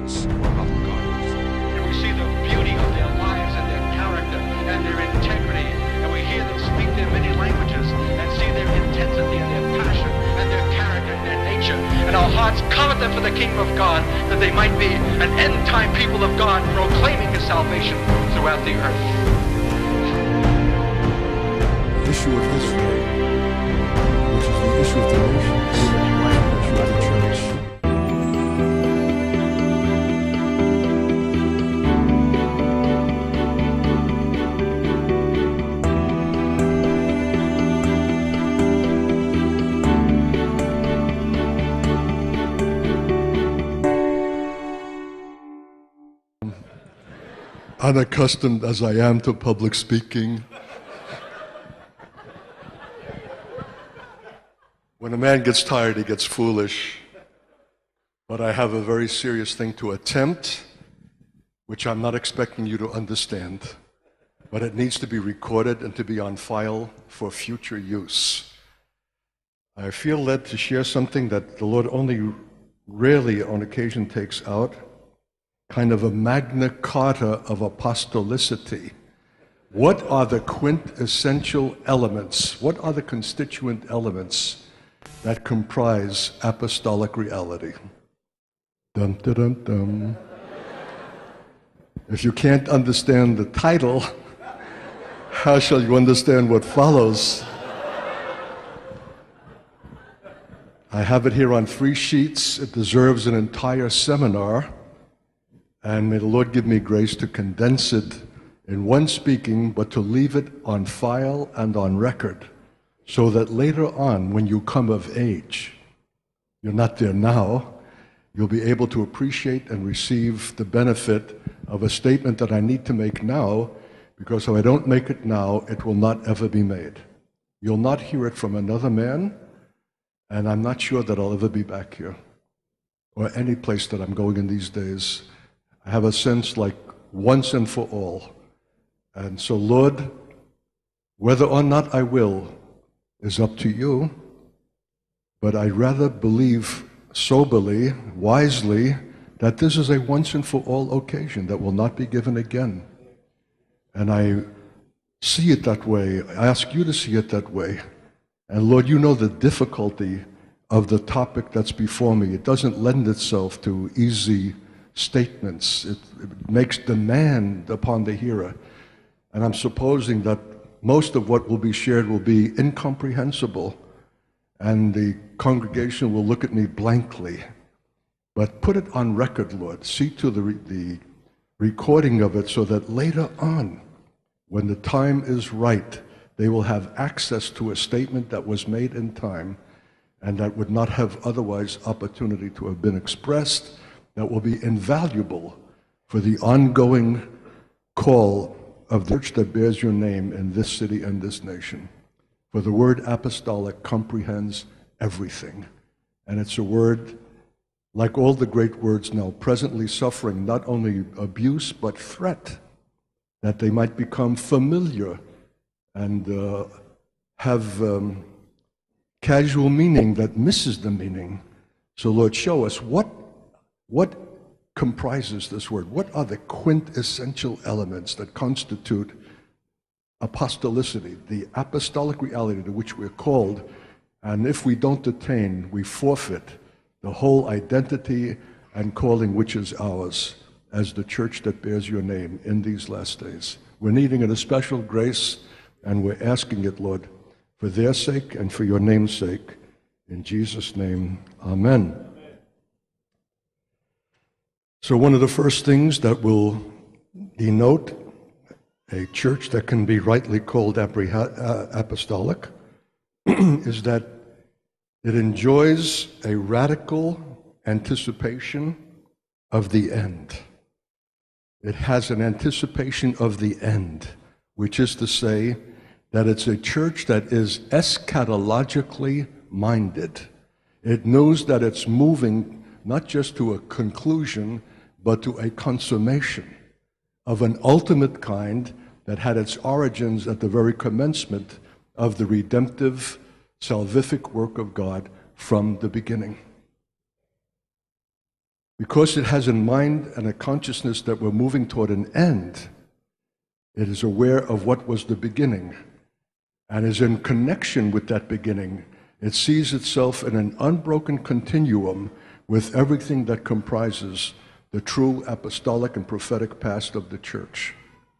Jesus or of God. And we see the beauty of their lives and their character and their integrity. And we hear them speak their many languages and see their intensity and their passion and their character and their nature. And our hearts covet them for the kingdom of God, that they might be an end-time people of God, proclaiming His salvation throughout the earth. The issue of history, which is the issue of the nation, unaccustomed as I am to public speaking. When a man gets tired, he gets foolish. But I have a very serious thing to attempt, which I'm not expecting you to understand. But it needs to be recorded and to be on file for future use. I feel led to share something that the Lord only rarely on occasion takes out. Kind of a Magna Carta of apostolicity. What are the quintessential elements? What are the constituent elements that comprise apostolic reality? Dum, da, dum, dum. If you can't understand the title, how shall you understand what follows? I have it here on 3 sheets. It deserves an entire seminar. And may the Lord give me grace to condense it in one speaking, but to leave it on file and on record, so that later on, when you come of age, you're not there now, you'll be able to appreciate and receive the benefit of a statement that I need to make now, because if I don't make it now, it will not ever be made. You'll not hear it from another man, and I'm not sure that I'll ever be back here, or any place that I'm going in these days. I have a sense like once and for all. And so, Lord, whether or not I will is up to you, but I'd rather believe soberly, wisely, that this is a once and for all occasion that will not be given again. And I see it that way. I ask you to see it that way. And Lord, you know the difficulty of the topic that's before me. It doesn't lend itself to easy statements. It makes demand upon the hearer. And I'm supposing that most of what will be shared will be incomprehensible, and the congregation will look at me blankly. But put it on record, Lord. See to the recording of it, so that later on, when the time is right, they will have access to a statement that was made in time and that would not have otherwise opportunity to have been expressed, that will be invaluable for the ongoing call of the church that bears your name in this city and this nation. For the word apostolic comprehends everything. And it's a word, like all the great words now, presently suffering not only abuse but threat, that they might become familiar and have casual meaning that misses the meaning. So Lord, show us what comprises this word? What are the quintessential elements that constitute apostolicity, the apostolic reality to which we're called? And if we don't attain, we forfeit the whole identity and calling which is ours as the church that bears your name in these last days. We're needing a special grace, and we're asking it, Lord, for their sake and for your name's sake. In Jesus' name, amen. So one of the first things that will denote a church that can be rightly called apostolic is that it enjoys a radical anticipation of the end. It has an anticipation of the end, which is to say that it's a church that is eschatologically minded. It knows that it's moving not just to a conclusion, but to a consummation of an ultimate kind that had its origins at the very commencement of the redemptive, salvific work of God from the beginning. Because it has in mind and a consciousness that we're moving toward an end, it is aware of what was the beginning and is in connection with that beginning. It sees itself in an unbroken continuum with everything that comprises the true apostolic and prophetic past of the church.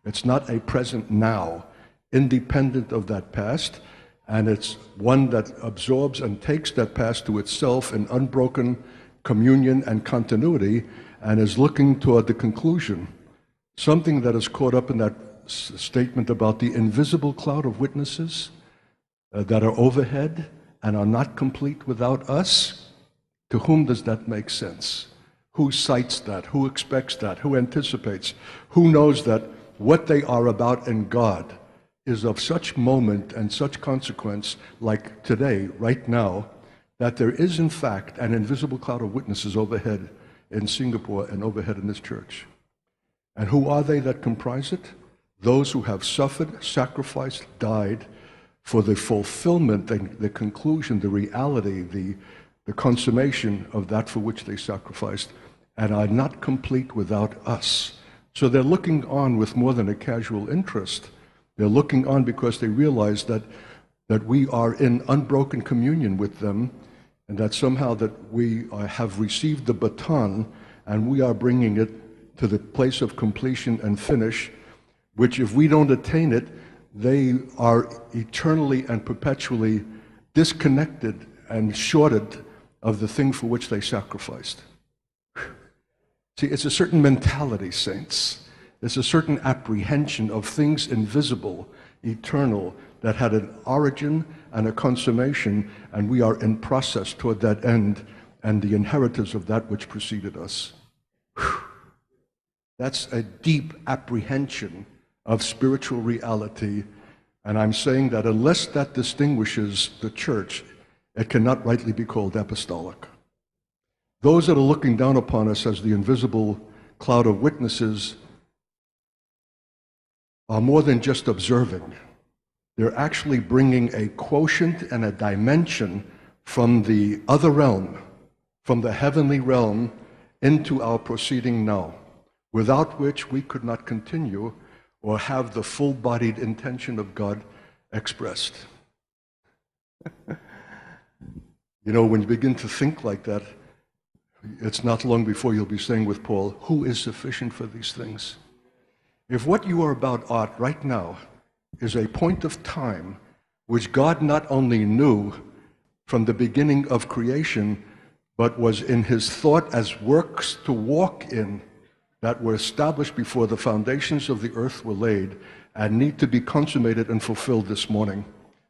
It's not a present now, independent of that past, and it's one that absorbs and takes that past to itself in unbroken communion and continuity, and is looking toward the conclusion. Something that is caught up in that statement about the invisible cloud of witnesses that are overhead and are not complete without us. To whom does that make sense? Who cites that? Who expects that? Who anticipates? Who knows that what they are about in God is of such moment and such consequence, like today, right now, that there is, in fact, an invisible cloud of witnesses overhead in Singapore and overhead in this church. And who are they that comprise it? Those who have suffered, sacrificed, died for the fulfillment, the conclusion, the reality, the consummation of that for which they sacrificed, and are not complete without us. So they're looking on with more than a casual interest. They're looking on because they realize that we are in unbroken communion with them, and that somehow that we have received the baton, and we are bringing it to the place of completion and finish, which if we don't attain it, they are eternally and perpetually disconnected and shorted of the thing for which they sacrificed. See, it's a certain mentality, saints. It's a certain apprehension of things invisible, eternal, that had an origin and a consummation, and we are in process toward that end and the inheritors of that which preceded us. That's a deep apprehension of spiritual reality, and I'm saying that unless that distinguishes the church, it cannot rightly be called apostolic. Those that are looking down upon us as the invisible cloud of witnesses are more than just observing. They're actually bringing a quotient and a dimension from the other realm, from the heavenly realm, into our proceeding now, without which we could not continue or have the full-bodied intention of God expressed. You know, when you begin to think like that, it's not long before you'll be saying with Paul, who is sufficient for these things? If what you are about art right now is a point of time which God not only knew from the beginning of creation, but was in his thought as works to walk in that were established before the foundations of the earth were laid and need to be consummated and fulfilled this morning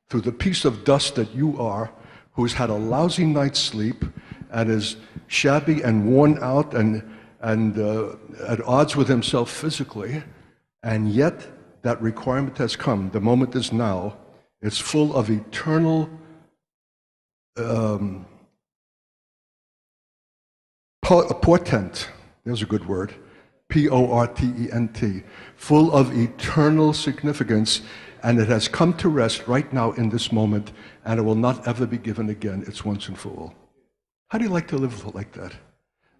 through the piece of dust that you are, who's had a lousy night's sleep and is shabby and worn out and at odds with himself physically, and yet that requirement has come. The moment is now. It's full of eternal portent. There's a good word. P-O-R-T-E-N-T. Full of eternal significance, and it has come to rest right now in this moment, and it will not ever be given again. It's once and for all. How do you like to live like that?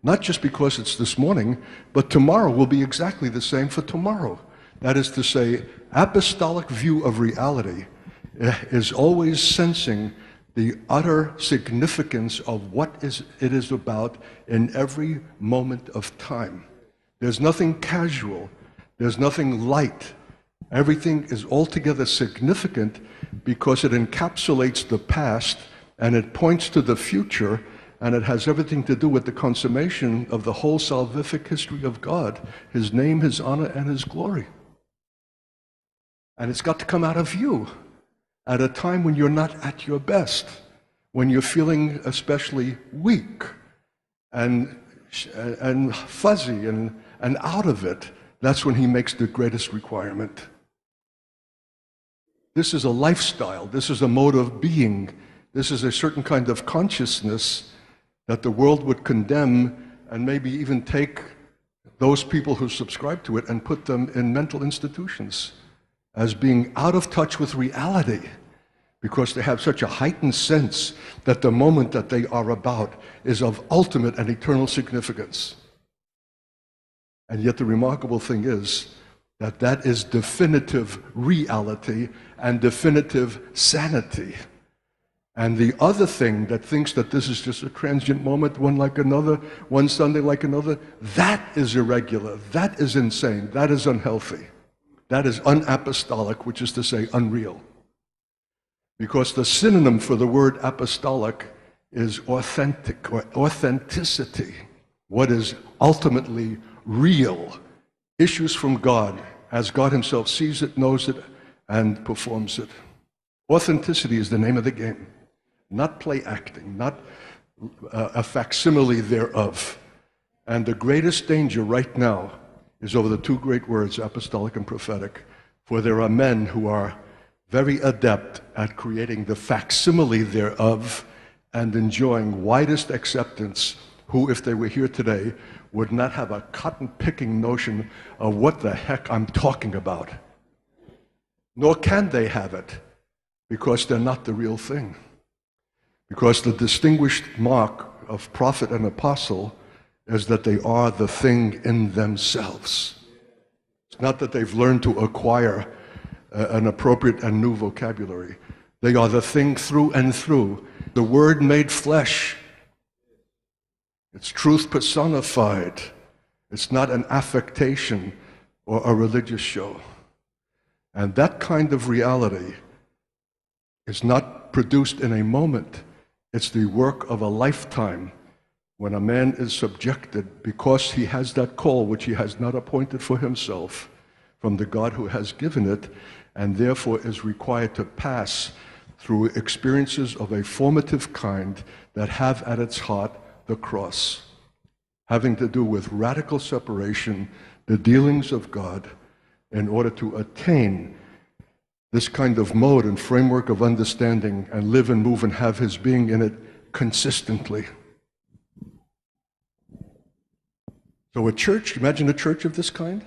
Not just because it's this morning, but tomorrow will be exactly the same for tomorrow. That is to say, apostolic view of reality is always sensing the utter significance of what it is about in every moment of time. There's nothing casual. There's nothing light. Everything is altogether significant because it encapsulates the past and it points to the future, and it has everything to do with the consummation of the whole salvific history of God, his name, his honor, and his glory. And it's got to come out of you at a time when you're not at your best, when you're feeling especially weak and fuzzy and out of it. That's when he makes the greatest requirement. This is a lifestyle. This is a mode of being. This is a certain kind of consciousness that the world would condemn, and maybe even take those people who subscribe to it and put them in mental institutions as being out of touch with reality, because they have such a heightened sense that the moment that they are about is of ultimate and eternal significance. And yet the remarkable thing is that that is definitive reality and definitive sanity. And the other thing that thinks that this is just a transient moment, one like another, one Sunday like another, that is irregular, that is insane, that is unhealthy, that is unapostolic, which is to say unreal. Because the synonym for the word apostolic is authentic, or authenticity, what is ultimately real, issues from God, as God himself sees it, knows it, and performs it. Authenticity is the name of the game. Not play acting, not a facsimile thereof. And the greatest danger right now is over the two great words, apostolic and prophetic, for there are men who are very adept at creating the facsimile thereof and enjoying widest acceptance, who, if they were here today, would not have a cotton-picking notion of what the heck I'm talking about. Nor can they have it, because they're not the real thing. Because the distinguished mark of prophet and apostle is that they are the thing in themselves. It's not that they've learned to acquire an appropriate and new vocabulary. They are the thing through and through. The Word made flesh. It's truth personified. It's not an affectation or a religious show. And that kind of reality is not produced in a moment. It's the work of a lifetime. When a man is subjected, because he has that call which he has not appointed for himself from the God who has given it, and therefore is required to pass through experiences of a formative kind that have at its heart the cross, having to do with radical separation, the dealings of God, in order to attain this kind of mode and framework of understanding and live and move and have his being in it consistently. So a church, imagine a church of this kind,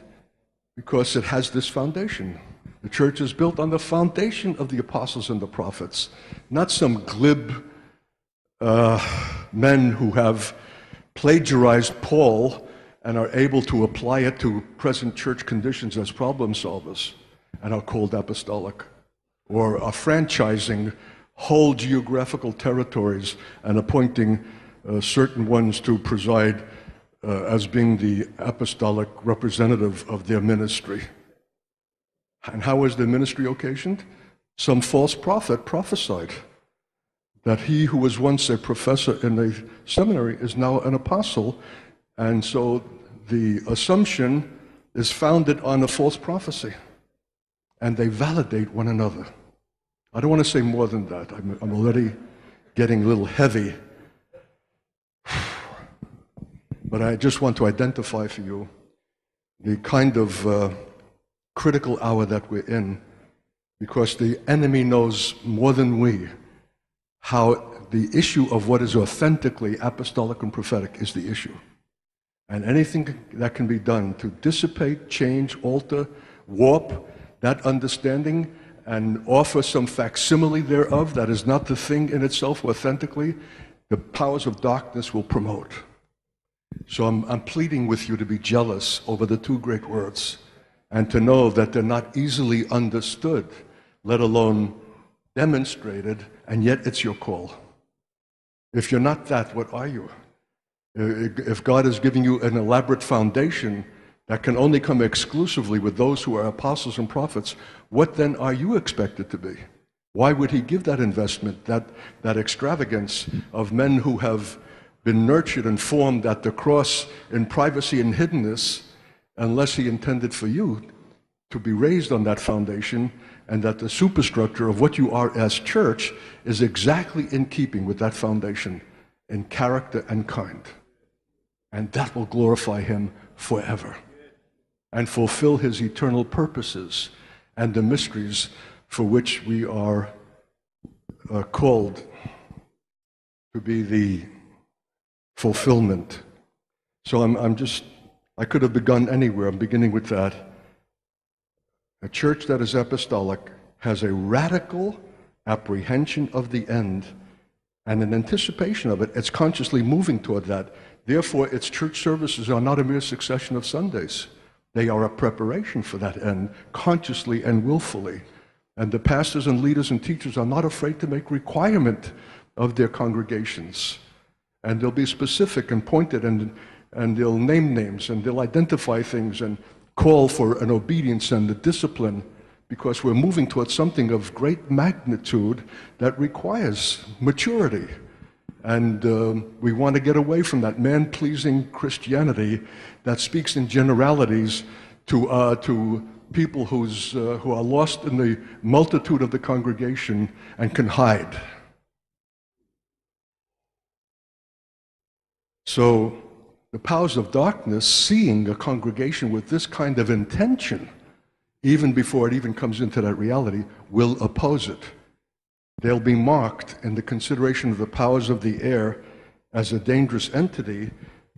because it has this foundation. The church is built on the foundation of the apostles and the prophets, not some glib men who have plagiarized Paul and are able to apply it to present church conditions as problem solvers and are called apostolic, or are franchising whole geographical territories and appointing certain ones to preside as being the apostolic representative of their ministry. And how was the ministry occasioned? Some false prophet prophesied that he who was once a professor in a seminary is now an apostle, and so the assumption is founded on a false prophecy, and they validate one another. I don't want to say more than that. I'm already getting a little heavy, but I just want to identify for you the kind of critical hour that we're in, because the enemy knows more than we how the issue of what is authentically apostolic and prophetic is the issue. And anything that can be done to dissipate, change, alter, warp that understanding and offer some facsimile thereof that is not the thing in itself authentically, the powers of darkness will promote. So I'm pleading with you to be jealous over the two great words and to know that they're not easily understood, let alone demonstrated, and yet it's your call. If you're not that, what are you? If God is giving you an elaborate foundation that can only come exclusively with those who are apostles and prophets, what then are you expected to be? Why would he give that investment, that extravagance of men who have been nurtured and formed at the cross in privacy and hiddenness, unless he intended for you to be raised on that foundation, and that the superstructure of what you are as church is exactly in keeping with that foundation in character and kind. And that will glorify him forever and fulfill his eternal purposes and the mysteries for which we are called to be the fulfillment. So I could have begun anywhere. I'm beginning with that. A church that is apostolic has a radical apprehension of the end and an anticipation of it. It's consciously moving toward that. Therefore, its church services are not a mere succession of Sundays. They are a preparation for that end, consciously and willfully. And the pastors and leaders and teachers are not afraid to make requirement of their congregations. And they'll be specific and pointed, and they'll name names, and they'll identify things, and call for an obedience and a discipline, because we're moving towards something of great magnitude that requires maturity. And we want to get away from that man-pleasing Christianity that speaks in generalities to people who are lost in the multitude of the congregation and can hide. So the powers of darkness, seeing a congregation with this kind of intention, even before it even comes into that reality, will oppose it. They'll be marked in the consideration of the powers of the air as a dangerous entity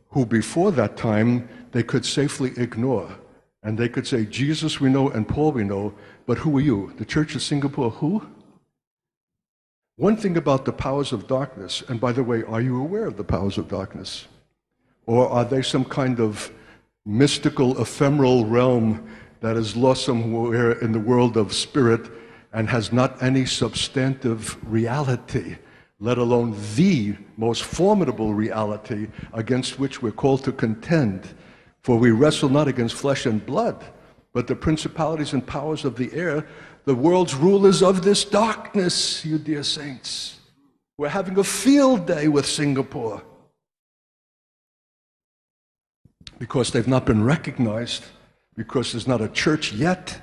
who before that time they could safely ignore. And they could say, Jesus we know and Paul we know, but who are you? The Church of Singapore, who? One thing about the powers of darkness, and by the way, are you aware of the powers of darkness? Or are they some kind of mystical, ephemeral realm that is lost somewhere in the world of spirit and has not any substantive reality, let alone the most formidable reality against which we're called to contend? For we wrestle not against flesh and blood, but the principalities and powers of the air, the world's rulers of this darkness, you dear saints. We're having a field day with Singapore because they've not been recognized, because there's not a church yet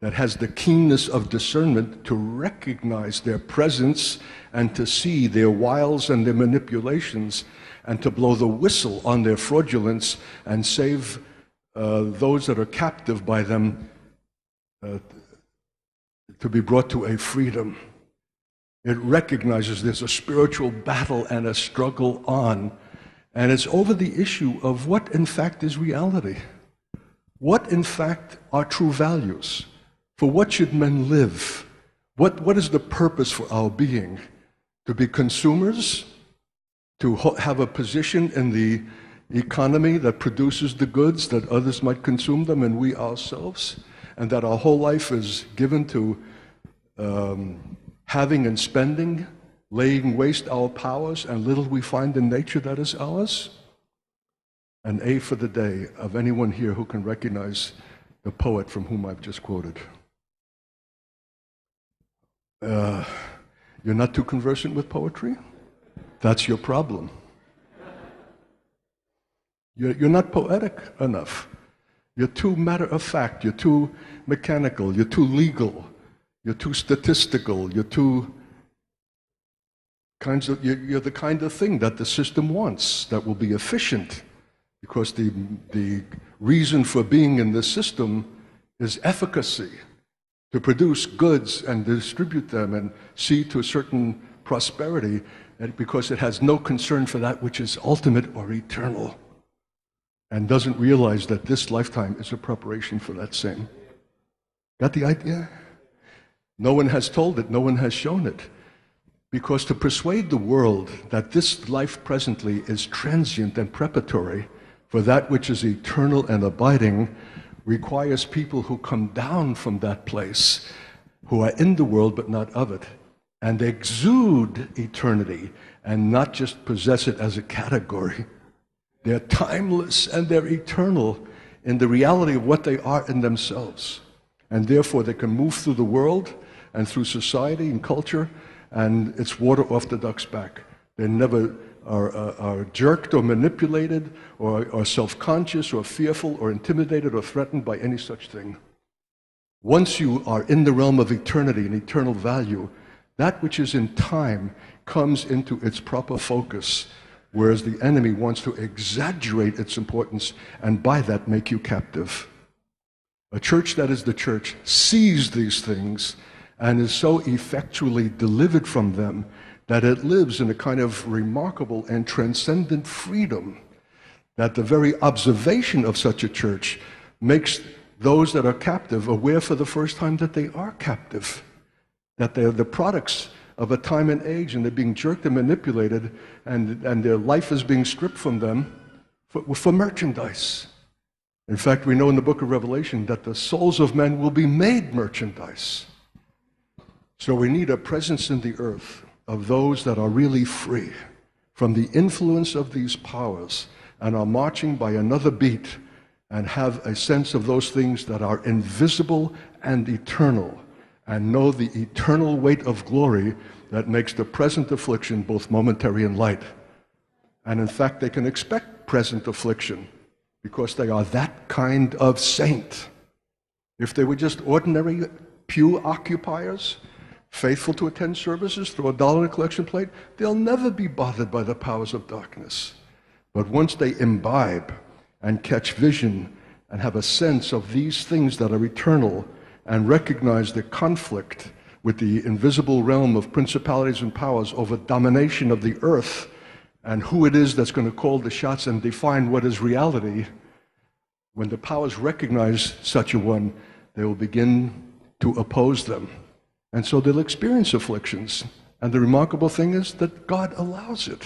that has the keenness of discernment to recognize their presence and to see their wiles and their manipulations, and to blow the whistle on their fraudulence and save those that are captive by them to be brought to a freedom. It recognizes there's a spiritual battle and a struggle on, and it's over the issue of what in fact is reality. What in fact are true values? For what should men live? What is the purpose for our being? To be consumers? To have a position in the economy that produces the goods that others might consume them and we ourselves, and that our whole life is given to having and spending, laying waste our powers, and little we find in nature that is ours? An A for the day of anyone here who can recognize the poet from whom I've just quoted. You're not too conversant with poetry? That's your problem. You're not poetic enough. You're too matter of fact. You're too mechanical. You're too legal. You're too statistical. You're too kinds of. You're the kind of thing that the system wants that will be efficient, because the reason for being in this system is efficacy, to produce goods and distribute them and see to a certain prosperity. And because it has no concern for that which is ultimate or eternal, and doesn't realize that this lifetime is a preparation for that same. Got the idea? No one has told it, no one has shown it. Because to persuade the world that this life presently is transient and preparatory for that which is eternal and abiding requires people who come down from that place, who are in the world but not of it, and exude eternity, and not just possess it as a category. They're timeless and they're eternal in the reality of what they are in themselves. And therefore they can move through the world and through society and culture, and it's water off the duck's back. They never are jerked or manipulated or self-conscious or fearful or intimidated or threatened by any such thing. Once you are in the realm of eternity and eternal value, that which is in time comes into its proper focus, whereas the enemy wants to exaggerate its importance and by that make you captive. A church that is the church sees these things and is so effectually delivered from them that it lives in a kind of remarkable and transcendent freedom, that the very observation of such a church makes those that are captive aware for the first time that they are captive, that they're the products of a time and age, and they're being jerked and manipulated, and their life is being stripped from them for merchandise. In fact, we know in the book of Revelation that the souls of men will be made merchandise. So we need a presence in the earth of those that are really free from the influence of these powers and are marching by another beat and have a sense of those things that are invisible and eternal, and know the eternal weight of glory that makes the present affliction both momentary and light. And in fact, they can expect present affliction because they are that kind of saint. If they were just ordinary pew occupiers, faithful to attend services, throw a dollar in a collection plate, they'll never be bothered by the powers of darkness. But once they imbibe and catch vision and have a sense of these things that are eternal, and recognize the conflict with the invisible realm of principalities and powers over domination of the earth, and who it is that's going to call the shots and define what is reality, when the powers recognize such a one, they will begin to oppose them. And so they'll experience afflictions. And the remarkable thing is that God allows it.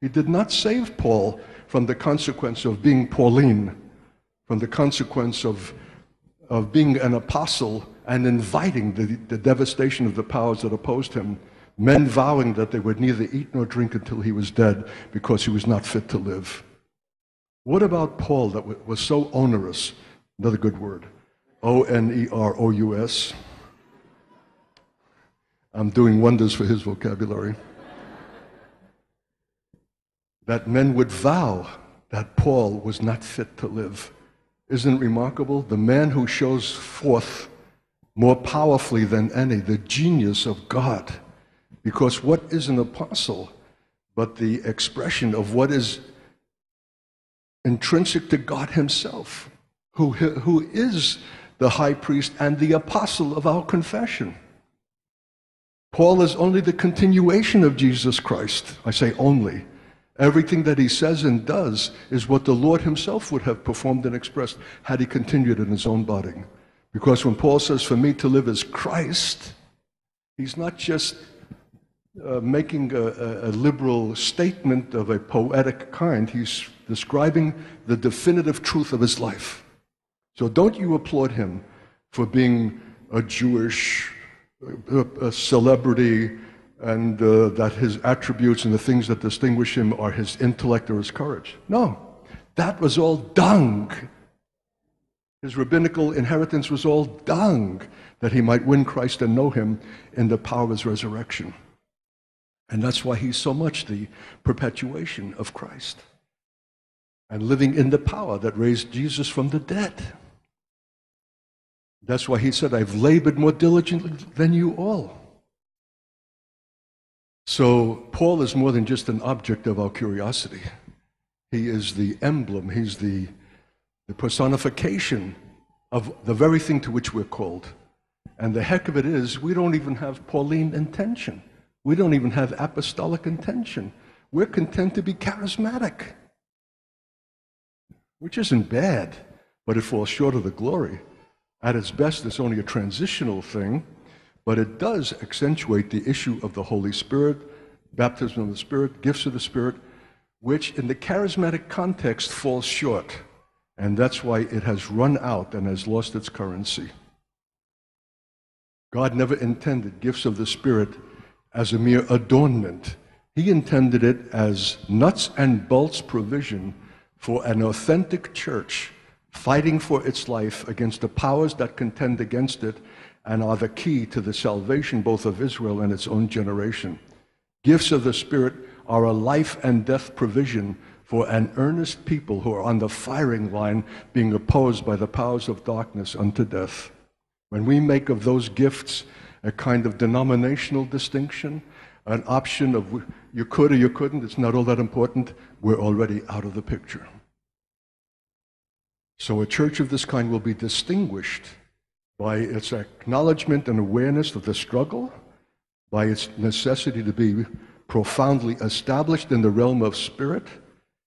He did not save Paul from the consequence of being Pauline, from the consequence of being an apostle and inviting the devastation of the powers that opposed him, men vowing that they would neither eat nor drink until he was dead because he was not fit to live. What about Paul that was so onerous? Another good word, O-N-E-R-O-U-S. I'm doing wonders for his vocabulary. That men would vow that Paul was not fit to live. Isn't it remarkable? The man who shows forth more powerfully than any the genius of God. Because what is an apostle but the expression of what is intrinsic to God himself, who is the high priest and the apostle of our confession. Paul is only the continuation of Jesus Christ. I say only. Everything that he says and does is what the Lord himself would have performed and expressed had he continued in his own body. Because when Paul says, for me to live is Christ, he's not just making a liberal statement of a poetic kind. He's describing the definitive truth of his life. So don't you applaud him for being a Jewish a celebrity, and that his attributes and the things that distinguish him are his intellect or his courage. No, that was all dung. His rabbinical inheritance was all dung, that he might win Christ and know him in the power of his resurrection. And that's why he's so much the perpetuation of Christ, and living in the power that raised Jesus from the dead. That's why he said, I've labored more diligently than you all. So Paul is more than just an object of our curiosity. He is the emblem, he's the personification of the very thing to which we're called. And the heck of it is, we don't even have Pauline intention. We don't even have apostolic intention. We're content to be charismatic, which isn't bad, but it falls short of the glory. At its best, it's only a transitional thing. But it does accentuate the issue of the Holy Spirit, baptism of the Spirit, gifts of the Spirit, which in the charismatic context falls short. And that's why it has run out and has lost its currency. God never intended gifts of the Spirit as a mere adornment. He intended it as nuts and bolts provision for an authentic church fighting for its life against the powers that contend against it, and are the key to the salvation both of Israel and its own generation. Gifts of the Spirit are a life and death provision for an earnest people who are on the firing line being opposed by the powers of darkness unto death. When we make of those gifts a kind of denominational distinction, an option of you could or you couldn't, it's not all that important, we're already out of the picture. So a church of this kind will be distinguished by its acknowledgement and awareness of the struggle, by its necessity to be profoundly established in the realm of spirit,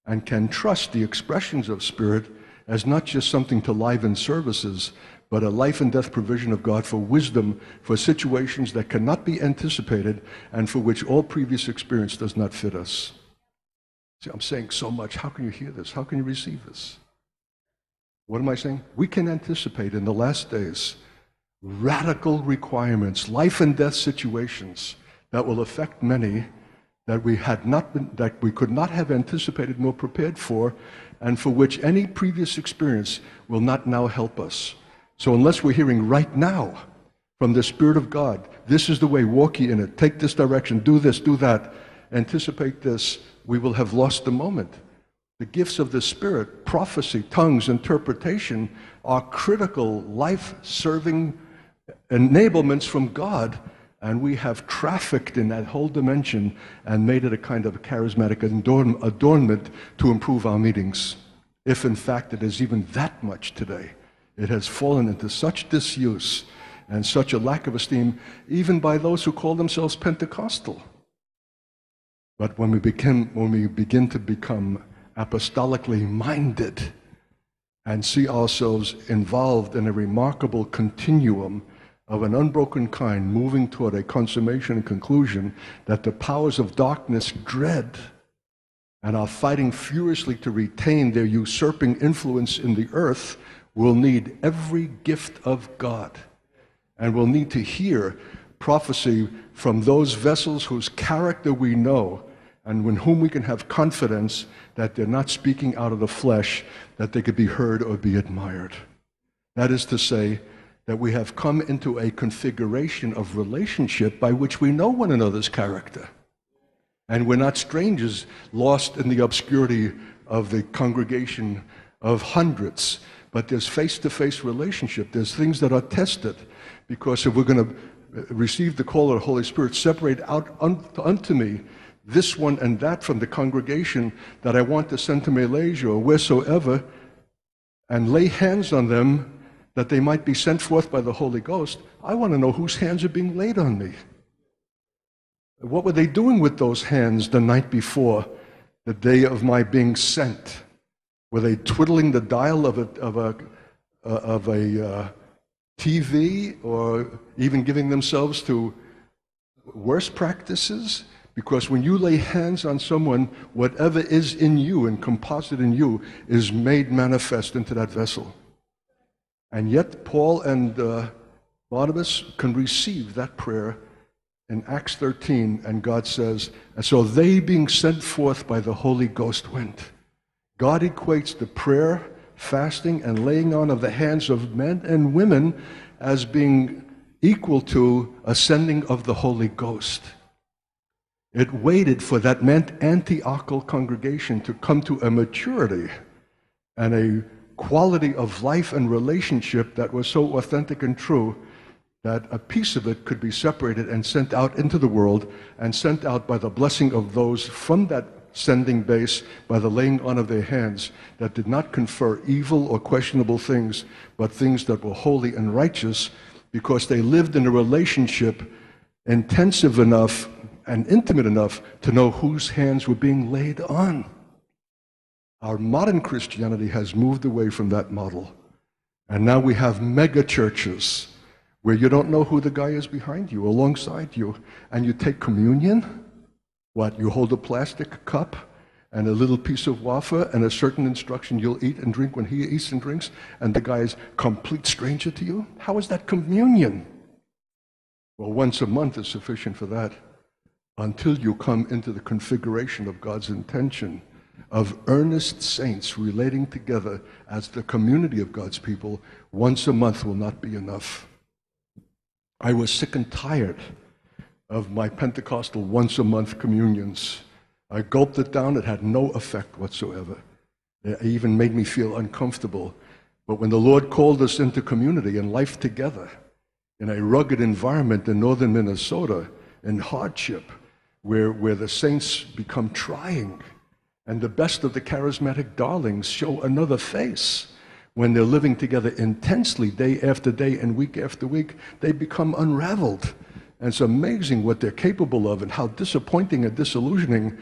and can trust the expressions of spirit as not just something to liven services, but a life and death provision of God for wisdom, for situations that cannot be anticipated and for which all previous experience does not fit us. See, I'm saying so much. How can you hear this? How can you receive this? What am I saying? We can anticipate in the last days radical requirements, life and death situations that will affect many that we could not have anticipated nor prepared for, and for which any previous experience will not now help us. So unless we're hearing right now from the Spirit of God, this is the way, walk ye in it, take this direction, do this, do that, anticipate this, we will have lost the moment. The gifts of the Spirit, prophecy, tongues, interpretation, are critical, life-serving enablements from God, and we have trafficked in that whole dimension and made it a kind of charismatic adornment to improve our meetings. If in fact it is even that much today, it has fallen into such disuse and such a lack of esteem, even by those who call themselves Pentecostal. But when we begin to become apostolically minded and see ourselves involved in a remarkable continuum of an unbroken kind, moving toward a consummation and conclusion that the powers of darkness dread and are fighting furiously to retain their usurping influence in the earth, will need every gift of God, and will need to hear prophecy from those vessels whose character we know and in whom we can have confidence that they're not speaking out of the flesh, that they could be heard or be admired. That is to say, that we have come into a configuration of relationship by which we know one another's character. And we're not strangers lost in the obscurity of the congregation of hundreds, but there's face-to-face relationship. There's things that are tested, because if we're going to receive the call of the Holy Spirit, separate out unto me this one and that from the congregation that I want to send to Malaysia or wheresoever, and lay hands on them, that they might be sent forth by the Holy Ghost, I want to know whose hands are being laid on me. What were they doing with those hands the night before the day of my being sent? Were they twiddling the dial of a TV, or even giving themselves to worse practices? Because when you lay hands on someone, whatever is in you and composite in you is made manifest into that vessel. And yet Paul and Barnabas can receive that prayer in Acts 13, and God says, and so they being sent forth by the Holy Ghost went. God equates the prayer, fasting, and laying on of the hands of men and women as being equal to a sending of the Holy Ghost. It waited for that Antiochical congregation to come to a maturity and a quality of life and relationship that was so authentic and true that a piece of it could be separated and sent out into the world, and sent out by the blessing of those from that sending base by the laying on of their hands, that did not confer evil or questionable things, but things that were holy and righteous, because they lived in a relationship intensive enough and intimate enough to know whose hands were being laid on. Our modern Christianity has moved away from that model. And now we have mega churches where you don't know who the guy is behind you, alongside you, and you take communion. What? You hold a plastic cup and a little piece of wafer and a certain instruction you'll eat and drink when he eats and drinks, and the guy is a complete stranger to you? How is that communion? Well, once a month is sufficient for that, until you come into the configuration of God's intention of earnest saints relating together as the community of God's people. Once a month will not be enough. I was sick and tired of my Pentecostal once-a-month communions. I gulped it down. It had no effect whatsoever. It even made me feel uncomfortable. But when the Lord called us into community and life together in a rugged environment in northern Minnesota, in hardship, where the saints become trying, and the best of the charismatic darlings show another face when they're living together intensely day after day and week after week, they become unraveled. And it's amazing what they're capable of and how disappointing and disillusioning,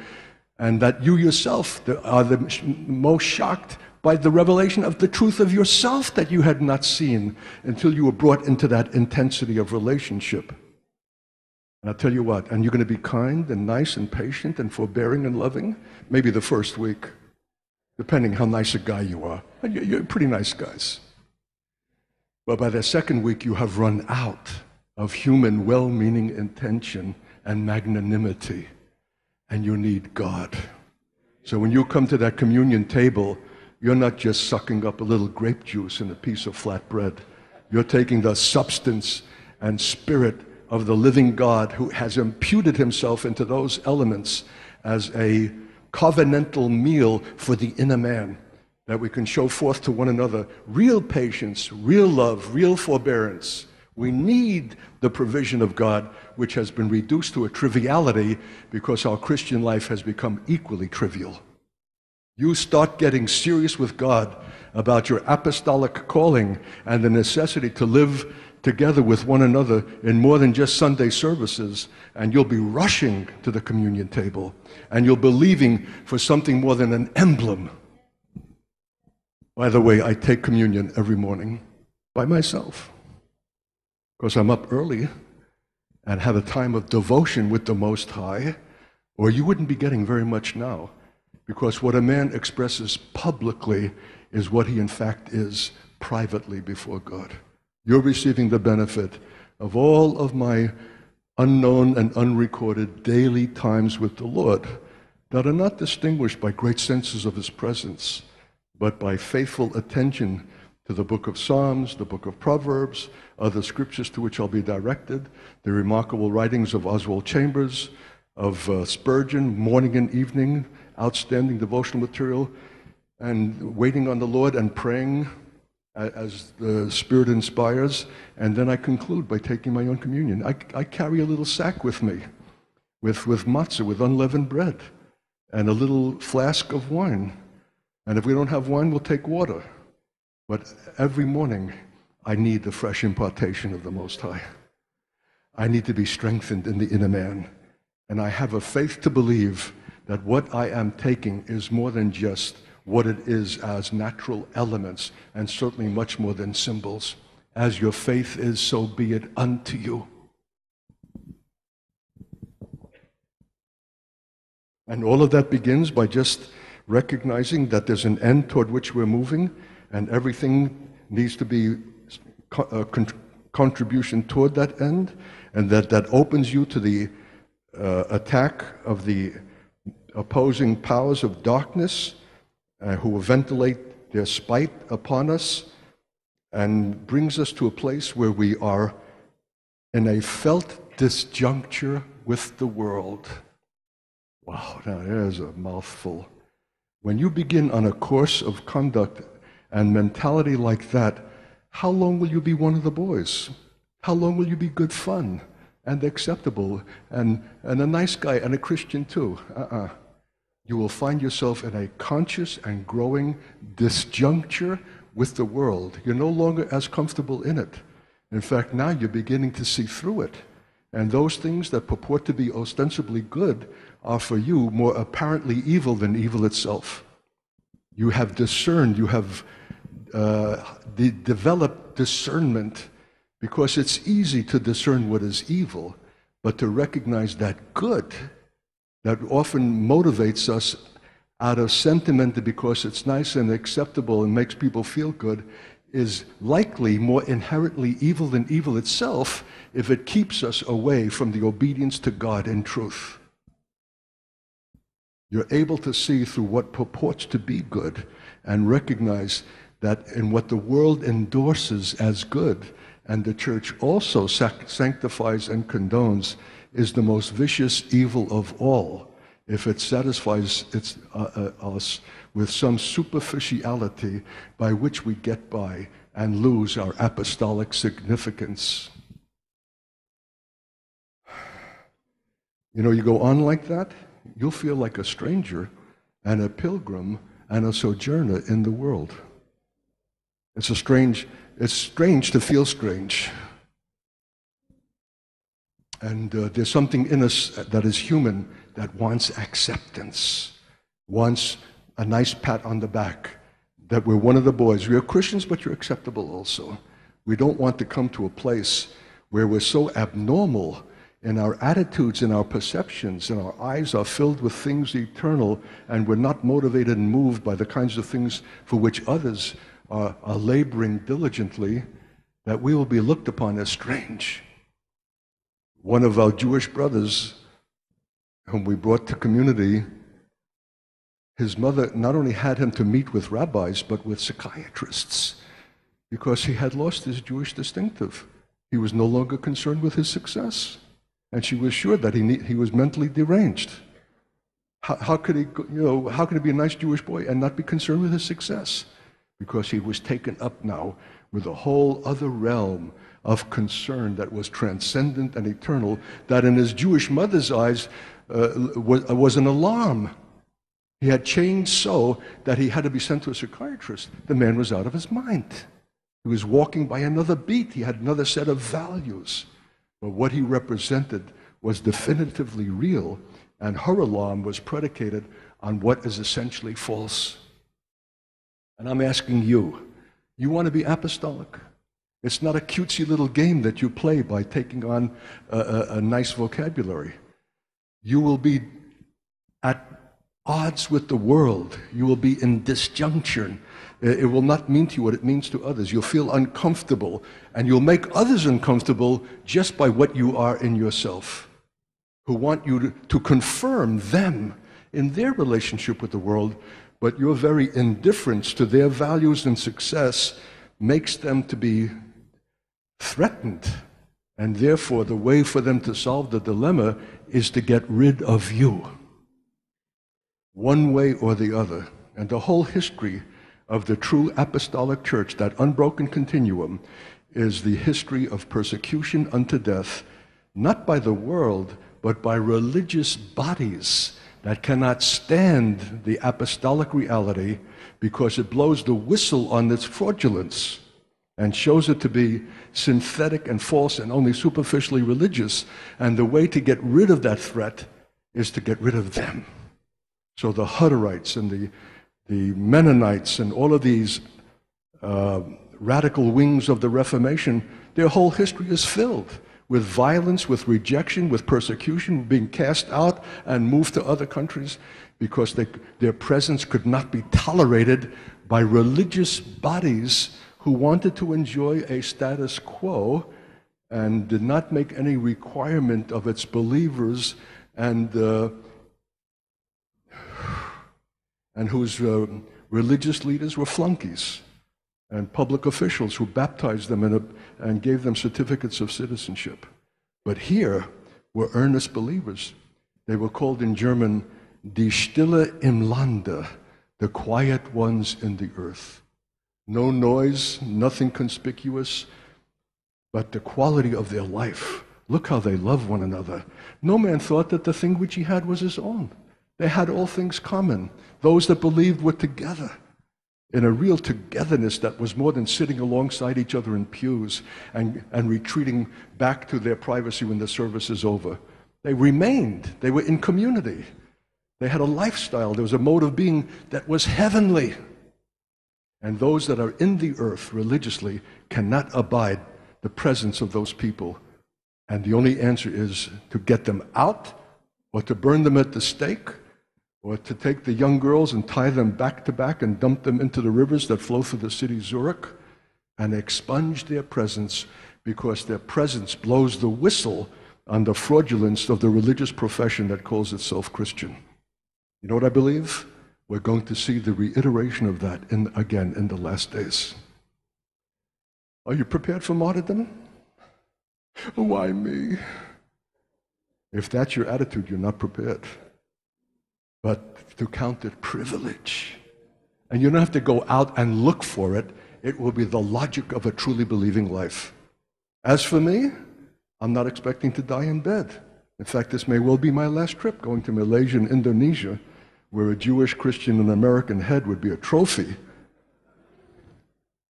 and that you yourself are the most shocked by the revelation of the truth of yourself that you had not seen until you were brought into that intensity of relationship. And I'll tell you what, and you're going to be kind and nice and patient and forbearing and loving, maybe the first week, depending how nice a guy you are. And you're pretty nice guys. But by the second week, you have run out of human well-meaning intention and magnanimity, and you need God. So when you come to that communion table, you're not just sucking up a little grape juice and a piece of flat bread. You're taking the substance and spirit of the living God who has imputed himself into those elements as a covenantal meal for the inner man, that we can show forth to one another real patience, real love, real forbearance. We need the provision of God, which has been reduced to a triviality because our Christian life has become equally trivial. You start getting serious with God about your apostolic calling and the necessity to live together with one another in more than just Sunday services, and you'll be rushing to the communion table, and you'll be believing for something more than an emblem. By the way, I take communion every morning by myself because I'm up early and have a time of devotion with the Most High, or you wouldn't be getting very much now, because what a man expresses publicly is what he in fact is privately before God. You're receiving the benefit of all of my unknown and unrecorded daily times with the Lord that are not distinguished by great senses of his presence, but by faithful attention to the book of Psalms, the book of Proverbs, other scriptures to which I'll be directed, the remarkable writings of Oswald Chambers, of Spurgeon, morning and evening, outstanding devotional material, and waiting on the Lord and praying as the Spirit inspires. And then I conclude by taking my own communion. I carry a little sack with me, with matzah, with unleavened bread, and a little flask of wine. And if we don't have wine, we'll take water. But every morning, I need the fresh impartation of the Most High. I need to be strengthened in the inner man. And I have a faith to believe that what I am taking is more than just what it is as natural elements, and certainly much more than symbols. As your faith is, so be it unto you. And all of that begins by just recognizing that there's an end toward which we're moving, and everything needs to be a contribution toward that end, and that opens you to the attack of the opposing powers of darkness, who will ventilate their spite upon us, and brings us to a place where we are in a felt disjuncture with the world. Wow, now there's a mouthful. When you begin on a course of conduct and mentality like that, how long will you be one of the boys? How long will you be good fun and acceptable and a nice guy and a Christian too? You will find yourself in a conscious and growing disjuncture with the world. You're no longer as comfortable in it. In fact, now you're beginning to see through it. And those things that purport to be ostensibly good are for you more apparently evil than evil itself. You have discerned, you have developed discernment, because it's easy to discern what is evil, but to recognize that good that often motivates us out of sentiment because it's nice and acceptable and makes people feel good is likely more inherently evil than evil itself if it keeps us away from the obedience to God in truth. You're able to see through what purports to be good and recognize that in what the world endorses as good and the church also sanctifies and condones is the most vicious evil of all, if it satisfies us with some superficiality by which we get by and lose our apostolic significance. You know, you go on like that, you'll feel like a stranger and a pilgrim and a sojourner in the world. It's strange to feel strange. And there's something in us that is human that wants acceptance, wants a nice pat on the back, that we're one of the boys. You're Christians, but you're acceptable also. We don't want to come to a place where we're so abnormal in our attitudes, in our perceptions, and our eyes are filled with things eternal, and we're not motivated and moved by the kinds of things for which others are laboring diligently, that we will be looked upon as strange. One of our Jewish brothers, whom we brought to community, his mother not only had him to meet with rabbis, but with psychiatrists, because he had lost his Jewish distinctive. He was no longer concerned with his success, and she was sure that he was mentally deranged. How could he, how could he be a nice Jewish boy and not be concerned with his success? Because he was taken up now with a whole other realm of concern that was transcendent and eternal, that in his Jewish mother's eyes was an alarm. He had changed so that he had to be sent to a psychiatrist. The man was out of his mind. He was walking by another beat. He had another set of values. But what he represented was definitively real, and her alarm was predicated on what is essentially false. And I'm asking you, you want to be apostolic? It's not a cutesy little game that you play by taking on a nice vocabulary. You will be at odds with the world. You will be in disjunction. It will not mean to you what it means to others. You'll feel uncomfortable, and you'll make others uncomfortable just by what you are in yourself, who want you to confirm them in their relationship with the world, but your very indifference to their values and success makes them to be threatened, and therefore the way for them to solve the dilemma is to get rid of you, one way or the other. And the whole history of the true apostolic church, that unbroken continuum, is the history of persecution unto death, not by the world, but by religious bodies that cannot stand the apostolic reality, because it blows the whistle on its fraudulence and shows it to be synthetic and false and only superficially religious. And the way to get rid of that threat is to get rid of them. So the Hutterites and the Mennonites and all of these radical wings of the Reformation, their whole history is filled with violence, with rejection, with persecution, being cast out and moved to other countries because their presence could not be tolerated by religious bodies who wanted to enjoy a status quo and did not make any requirement of its believers, and whose religious leaders were flunkies and public officials who baptized them and gave them certificates of citizenship. But here were earnest believers. They were called in German, die Stille im Lande, the quiet ones in the earth. No noise, nothing conspicuous, but the quality of their life. Look how they love one another. No man thought that the thing which he had was his own. They had all things common. Those that believed were together in a real togetherness that was more than sitting alongside each other in pews and retreating back to their privacy when the service is over. They remained. They were in community. They had a lifestyle. There was a mode of being that was heavenly. And those that are in the earth religiously cannot abide the presence of those people. And the only answer is to get them out, or to burn them at the stake, or to take the young girls and tie them back to back and dump them into the rivers that flow through the city Zurich and expunge their presence, because their presence blows the whistle on the fraudulence of the religious profession that calls itself Christian. You know what I believe? We're going to see the reiteration of that again in the last days. Are you prepared for martyrdom? Why me? If that's your attitude, you're not prepared. But to count it privilege. And you don't have to go out and look for it. It will be the logic of a truly believing life. As for me, I'm not expecting to die in bed. In fact, this may well be my last trip, going to Malaysia and Indonesia, where a Jewish, Christian, and American head would be a trophy.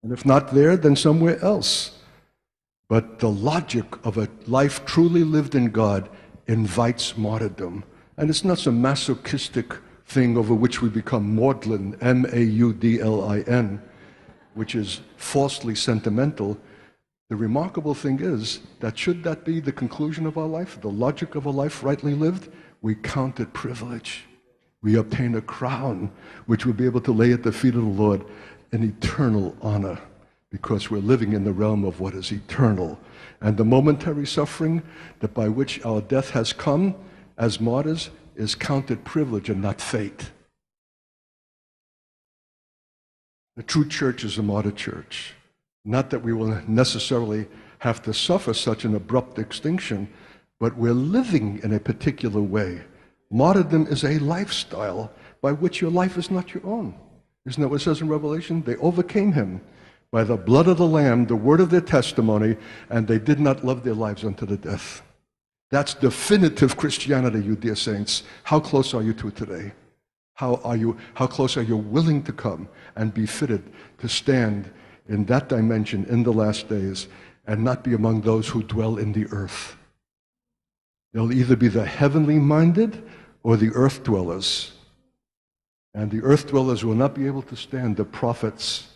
And if not there, then somewhere else. But the logic of a life truly lived in God invites martyrdom. And it's not some masochistic thing over which we become maudlin, M-A-U-D-L-I-N, which is falsely sentimental, the remarkable thing is that should that be the conclusion of our life, the logic of a life rightly lived, we count it privilege. We obtain a crown which we'll be able to lay at the feet of the Lord, an eternal honor, because we're living in the realm of what is eternal. And the momentary suffering that by which our death has come as martyrs is counted privilege and not fate. The true church is a martyr church. Not that we will necessarily have to suffer such an abrupt extinction, but we're living in a particular way. Martyrdom is a lifestyle by which your life is not your own. Isn't that what it says in Revelation? They overcame him by the blood of the Lamb, the word of their testimony, and they did not love their lives unto the death. That's definitive Christianity, you dear saints. How close are you to it today? How close are you willing to come and be fitted to stand in that dimension in the last days and not be among those who dwell in the earth? They'll either be the heavenly minded or the earth dwellers. And the earth dwellers will not be able to stand the prophets,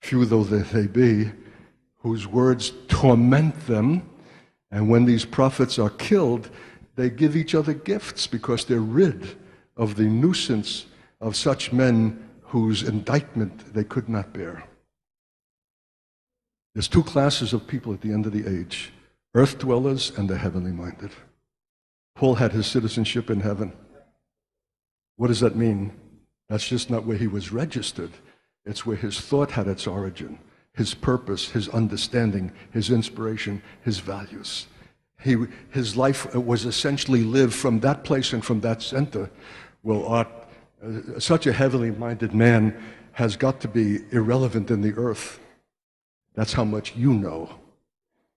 few though they be, whose words torment them. And when these prophets are killed, they give each other gifts because they're rid of the nuisance of such men whose indictment they could not bear. There's two classes of people at the end of the age, earth dwellers and the heavenly minded. Paul had his citizenship in heaven. What does that mean? That's just not where he was registered. It's where his thought had its origin, his purpose, his understanding, his inspiration, his values. His life was essentially lived from that place and from that center. Well, such a heavenly-minded man has got to be irrelevant in the earth. That's how much you know.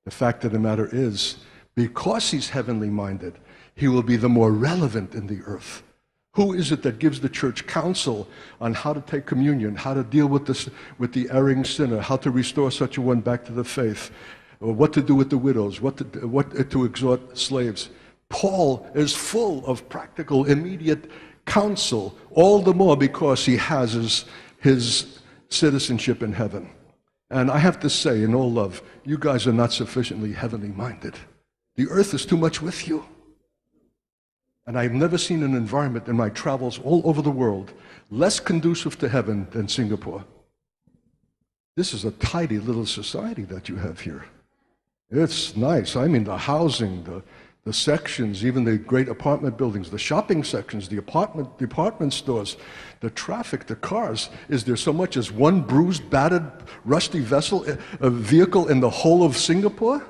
The fact of the matter is, because he's heavenly minded, he will be the more relevant in the earth. Who is it that gives the church counsel on how to take communion, how to deal with the erring sinner, how to restore such a one back to the faith, or what to do with the widows, what to exhort slaves? Paul is full of practical, immediate counsel, all the more because he has his citizenship in heaven. And I have to say, in all love, you guys are not sufficiently heavenly minded. The earth is too much with you. And I've never seen an environment in my travels all over the world less conducive to heaven than Singapore. This is a tidy little society that you have here. It's nice. I mean, the housing, the sections, even the great apartment buildings, the shopping sections, the department stores, the traffic, the cars. Is there so much as one bruised, battered, rusty vehicle in the whole of Singapore?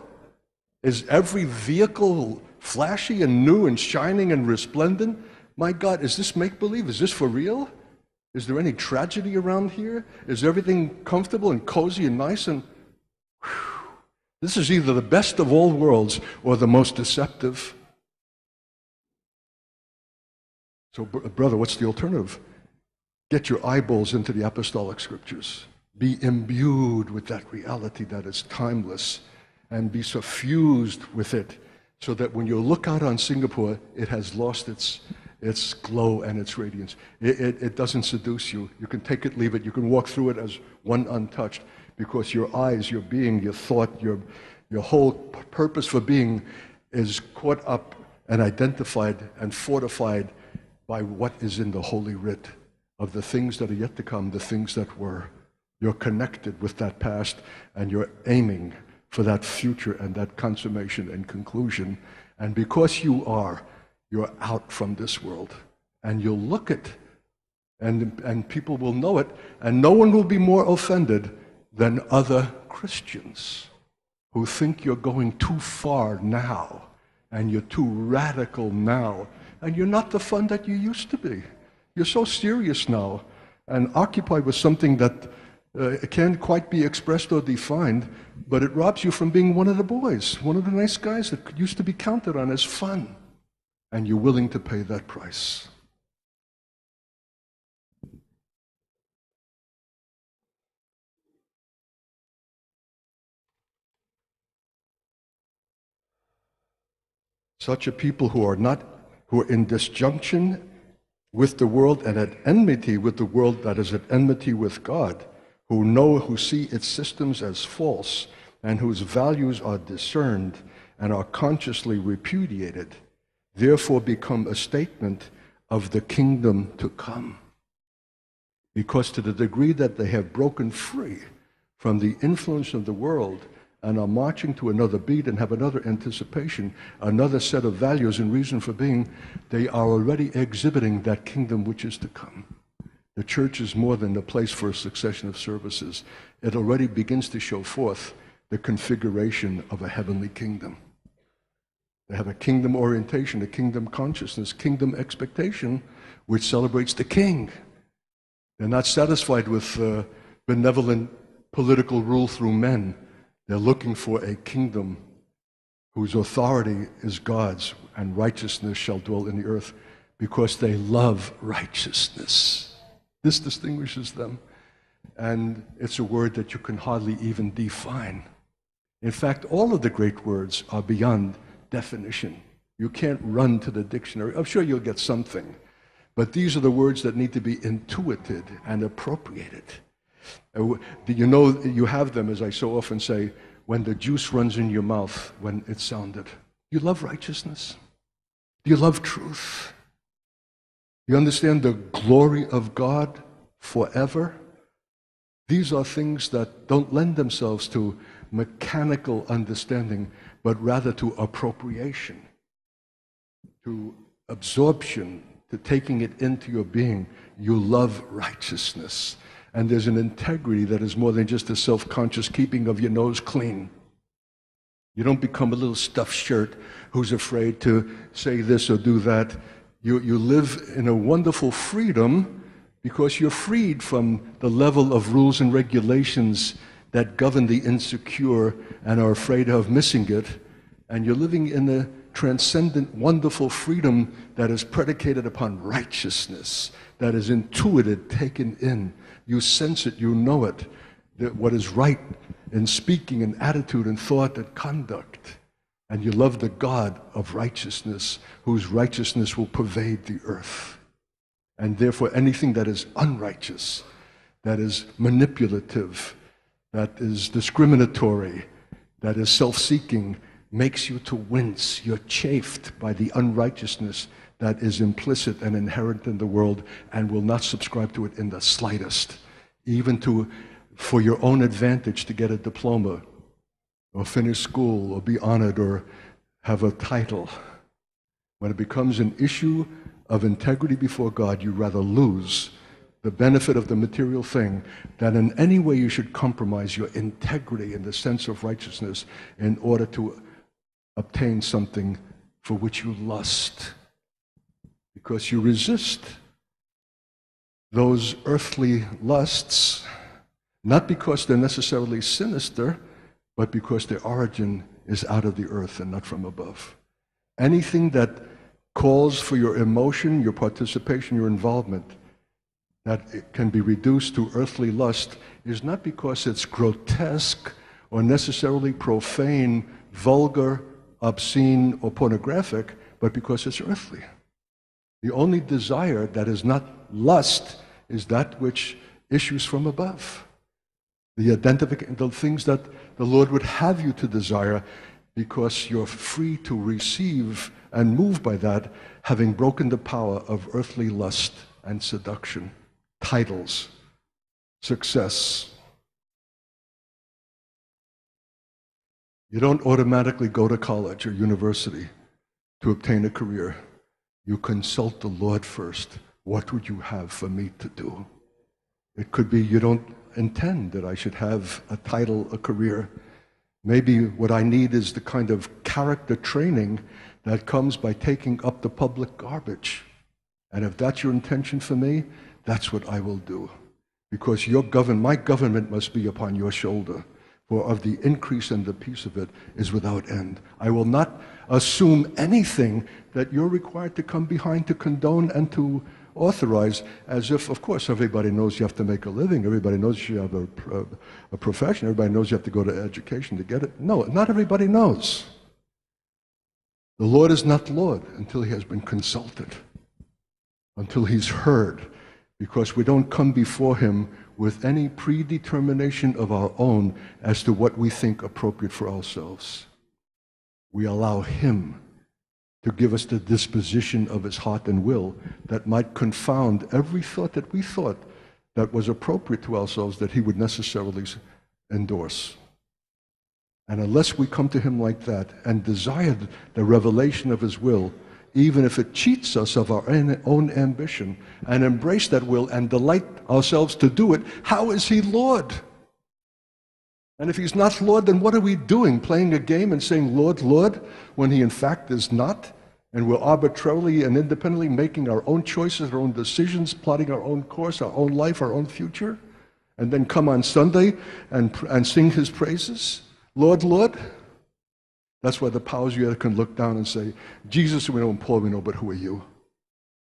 Is every vehicle flashy and new and shining and resplendent? My God, is this make-believe? Is this for real? Is there any tragedy around here? Is everything comfortable and cozy and nice and... Whew. This is either the best of all worlds or the most deceptive. So, brother, what's the alternative? Get your eyeballs into the apostolic scriptures. Be imbued with that reality that is timeless and be suffused with it so that when you look out on Singapore, it has lost its glow and its radiance. It doesn't seduce you. You can take it, leave it. You can walk through it as one untouched. Because your eyes, your being, your thought, your whole purpose for being is caught up and identified and fortified by what is in the Holy Writ of the things that are yet to come, the things that were. You're connected with that past and you're aiming for that future and that consummation and conclusion. And because you are, you're out from this world. And you'll look it and people will know it and no one will be more offended than other Christians who think you're going too far now and you're too radical now and you're not the fun that you used to be. You're so serious now and occupied with something that can't quite be expressed or defined, but it robs you from being one of the boys, one of the nice guys that used to be counted on as fun, and you're willing to pay that price. Such a people who are in disjunction with the world and at enmity with the world that is at enmity with God, who see its systems as false and whose values are discerned and are consciously repudiated, therefore become a statement of the kingdom to come. Because to the degree that they have broken free from the influence of the world and are marching to another beat and have another anticipation, another set of values and reason for being, they are already exhibiting that kingdom which is to come. The church is more than a place for a succession of services. It already begins to show forth the configuration of a heavenly kingdom. They have a kingdom orientation, a kingdom consciousness, kingdom expectation, which celebrates the king. They're not satisfied with benevolent political rule through men. They're looking for a kingdom whose authority is God's, and righteousness shall dwell in the earth, because they love righteousness. This distinguishes them, and it's a word that you can hardly even define. In fact, all of the great words are beyond definition. You can't run to the dictionary. I'm sure you'll get something, but these are the words that need to be intuited and appropriated. You know, you have them, as I so often say, when the juice runs in your mouth when it's sounded. Do you love righteousness? Do you love truth? Do you understand the glory of God forever? These are things that don't lend themselves to mechanical understanding, but rather to appropriation, to absorption, to taking it into your being. You love righteousness. And there's an integrity that is more than just a self-conscious keeping of your nose clean. You don't become a little stuffed shirt who's afraid to say this or do that. You live in a wonderful freedom because you're freed from the level of rules and regulations that govern the insecure and are afraid of missing it. And you're living in a transcendent, wonderful freedom that is predicated upon righteousness, that is intuited, taken in. You sense it, you know it, that what is right in speaking and attitude and thought and conduct. And you love the God of righteousness, whose righteousness will pervade the earth. And therefore, anything that is unrighteous, that is manipulative, that is discriminatory, that is self-seeking, makes you to wince. You're chafed by the unrighteousness that is implicit and inherent in the world, and will not subscribe to it in the slightest, even for your own advantage, to get a diploma or finish school or be honored or have a title. When it becomes an issue of integrity before God, you rather lose the benefit of the material thing than in any way you should compromise your integrity in the sense of righteousness in order to obtain something for which you lust. Because you resist those earthly lusts, not because they're necessarily sinister, but because their origin is out of the earth and not from above. Anything that calls for your emotion, your participation, your involvement, that can be reduced to earthly lust, is not because it's grotesque or necessarily profane, vulgar, obscene, or pornographic, but because it's earthly. The only desire that is not lust is that which issues from above. The things that the Lord would have you to desire, because you're free to receive and move by that, having broken the power of earthly lust and seduction, titles, success. You don't automatically go to college or university to obtain a career. You consult the Lord first. What would you have for me to do? It could be you don't intend that I should have a title, a career. Maybe what I need is the kind of character training that comes by taking up the public garbage. And if that's your intention for me, that's what I will do. Because my government must be upon your shoulder. For of the increase and the peace of it is without end. I will not assume anything that you're required to come behind to condone and to authorize, as if, of course, everybody knows you have to make a living, everybody knows you have a profession, everybody knows you have to go to education to get it. No, not everybody knows. The Lord is not Lord until he has been consulted. until he's heard, because we don't come before him with any predetermination of our own as to what we think appropriate for ourselves. We allow him to give us the disposition of his heart and will that might confound every thought that we thought that was appropriate to ourselves that he would necessarily endorse. And unless we come to him like that and desire the revelation of his will, even if it cheats us of our own ambition, and embrace that will and delight ourselves to do it, how is he Lord? And if he's not Lord, then what are we doing, playing a game and saying, Lord, Lord, when he in fact is not, and we're arbitrarily and independently making our own choices, our own decisions, plotting our own course, our own life, our own future, and then come on Sunday and sing his praises? Lord, Lord? That's why the powers you can look down and say, Jesus we know and Paul we know, but who are you?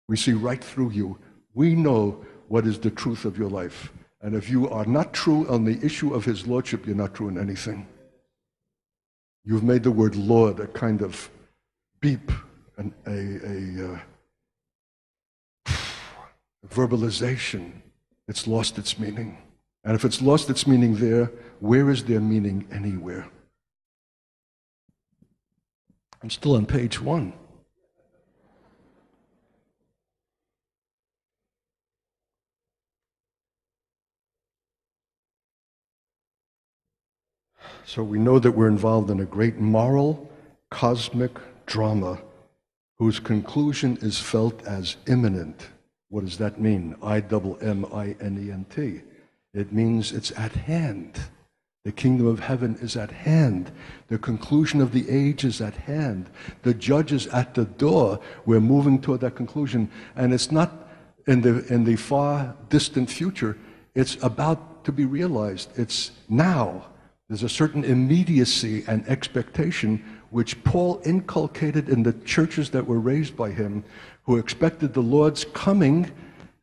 We see right through you. We know what is the truth of your life. And if you are not true on the issue of his lordship, you're not true in anything. You've made the word Lord a kind of beep, a verbalization. It's lost its meaning. And if it's lost its meaning there, where is there meaning anywhere? I'm still on page one. So we know that we're involved in a great moral, cosmic drama whose conclusion is felt as imminent. What does that mean? IMMINENT. It means it's at hand. The kingdom of heaven is at hand. The conclusion of the age is at hand. The judge is at the door. We're moving toward that conclusion. And it's not in the far distant future. It's about to be realized. It's now. There's a certain immediacy and expectation which Paul inculcated in the churches that were raised by him, who expected the Lord's coming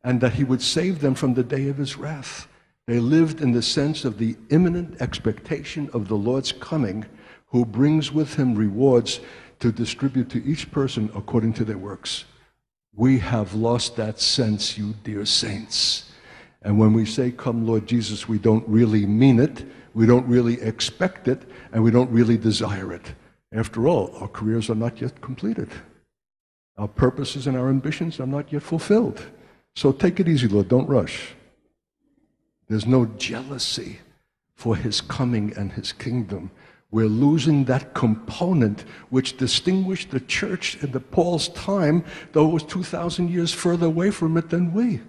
and that he would save them from the day of his wrath. They lived in the sense of the imminent expectation of the Lord's coming, who brings with him rewards to distribute to each person according to their works. We have lost that sense, you dear saints. And when we say, come Lord Jesus, we don't really mean it, we don't really expect it, and we don't really desire it. After all, our careers are not yet completed. Our purposes and our ambitions are not yet fulfilled. So take it easy, Lord, don't rush. There's no jealousy for his coming and his kingdom. We're losing that component which distinguished the church in Paul's time, though it was 2,000 years further away from it than we.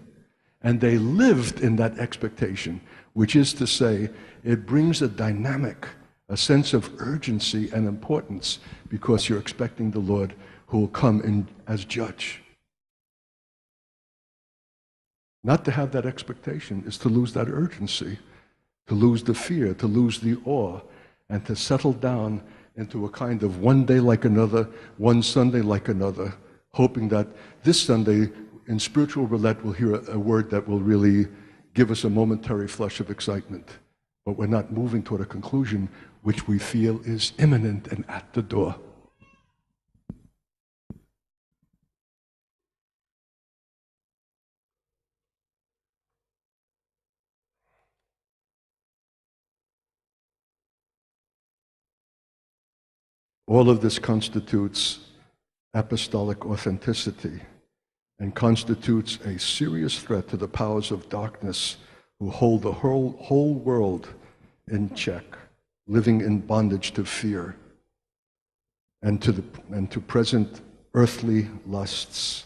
And they lived in that expectation, which is to say, it brings a dynamic, a sense of urgency and importance, because you're expecting the Lord who will come in as judge. Not to have that expectation is to lose that urgency, to lose the fear, to lose the awe, and to settle down into a kind of one day like another, one Sunday like another, hoping that this Sunday in spiritual roulette we'll hear a word that will really give us a momentary flush of excitement. But we're not moving toward a conclusion which we feel is imminent and at the door. All of this constitutes apostolic authenticity and constitutes a serious threat to the powers of darkness who hold the whole world in check, living in bondage to fear and to present earthly lusts.